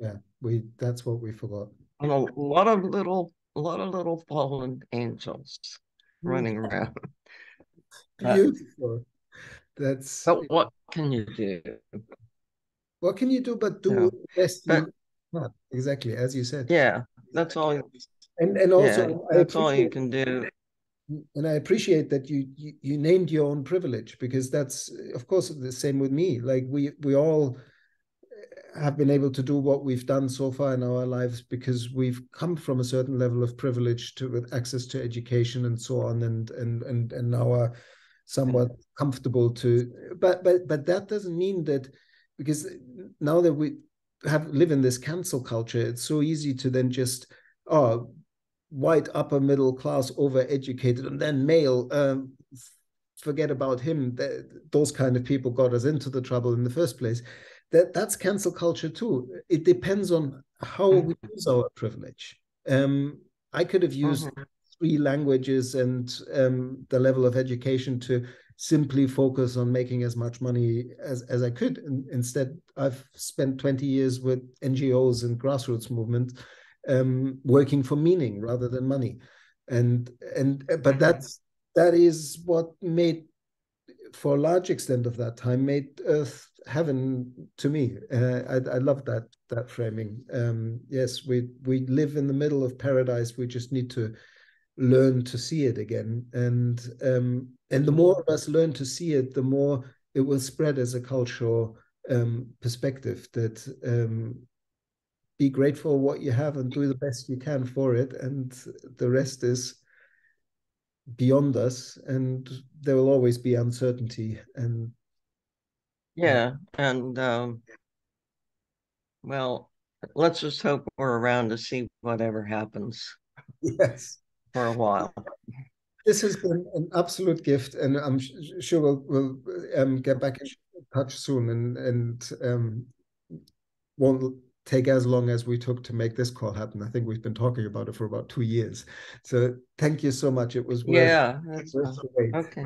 Yeah, that's what we forgot. And a lot of little fallen angels running around. Beautiful. But what can you do? What can you do but do best? Yeah. Exactly, as you said. Yeah, that's all. And also, yeah, that's all you can do. And I appreciate that you named your own privilege, because that's, of course, the same with me. Like we all have been able to do what we've done so far in our lives because we've come from a certain level of privilege with access to education and so on, and now are somewhat comfortable to. But that doesn't mean that. Because now that we live in this cancel culture, it's so easy to then just, white upper middle class, overeducated, and then male, forget about him. Those kind of people got us into the trouble in the first place. that's cancel culture too. It depends on how we use our privilege. I could have used three languages and the level of education to simply focus on making as much money as I could. And instead, I've spent 20 years with NGOs and grassroots movement working for meaning rather than money. But that is what made, for a large extent of that time, made Earth heaven to me. I love that framing. Yes, we live in the middle of paradise. We just need to learn to see it again. And the more of us learn to see it, the more it will spread as a cultural perspective that be grateful for what you have and do the best you can for it. And the rest is beyond us, and there will always be uncertainty. And yeah, and well, let's just hope we're around to see whatever happens. Yes, for a while. This has been an absolute gift, and I'm sure we'll get back in touch soon, and won't take as long as we took to make this call happen. I think we've been talking about it for about 2 years. So thank you so much. It was worth, yeah. Okay.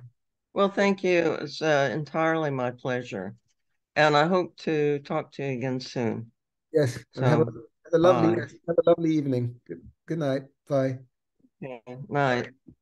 Well, thank you. It was entirely my pleasure, and I hope to talk to you again soon. Yes. So, have a lovely evening. Good night. Bye. Yeah, night.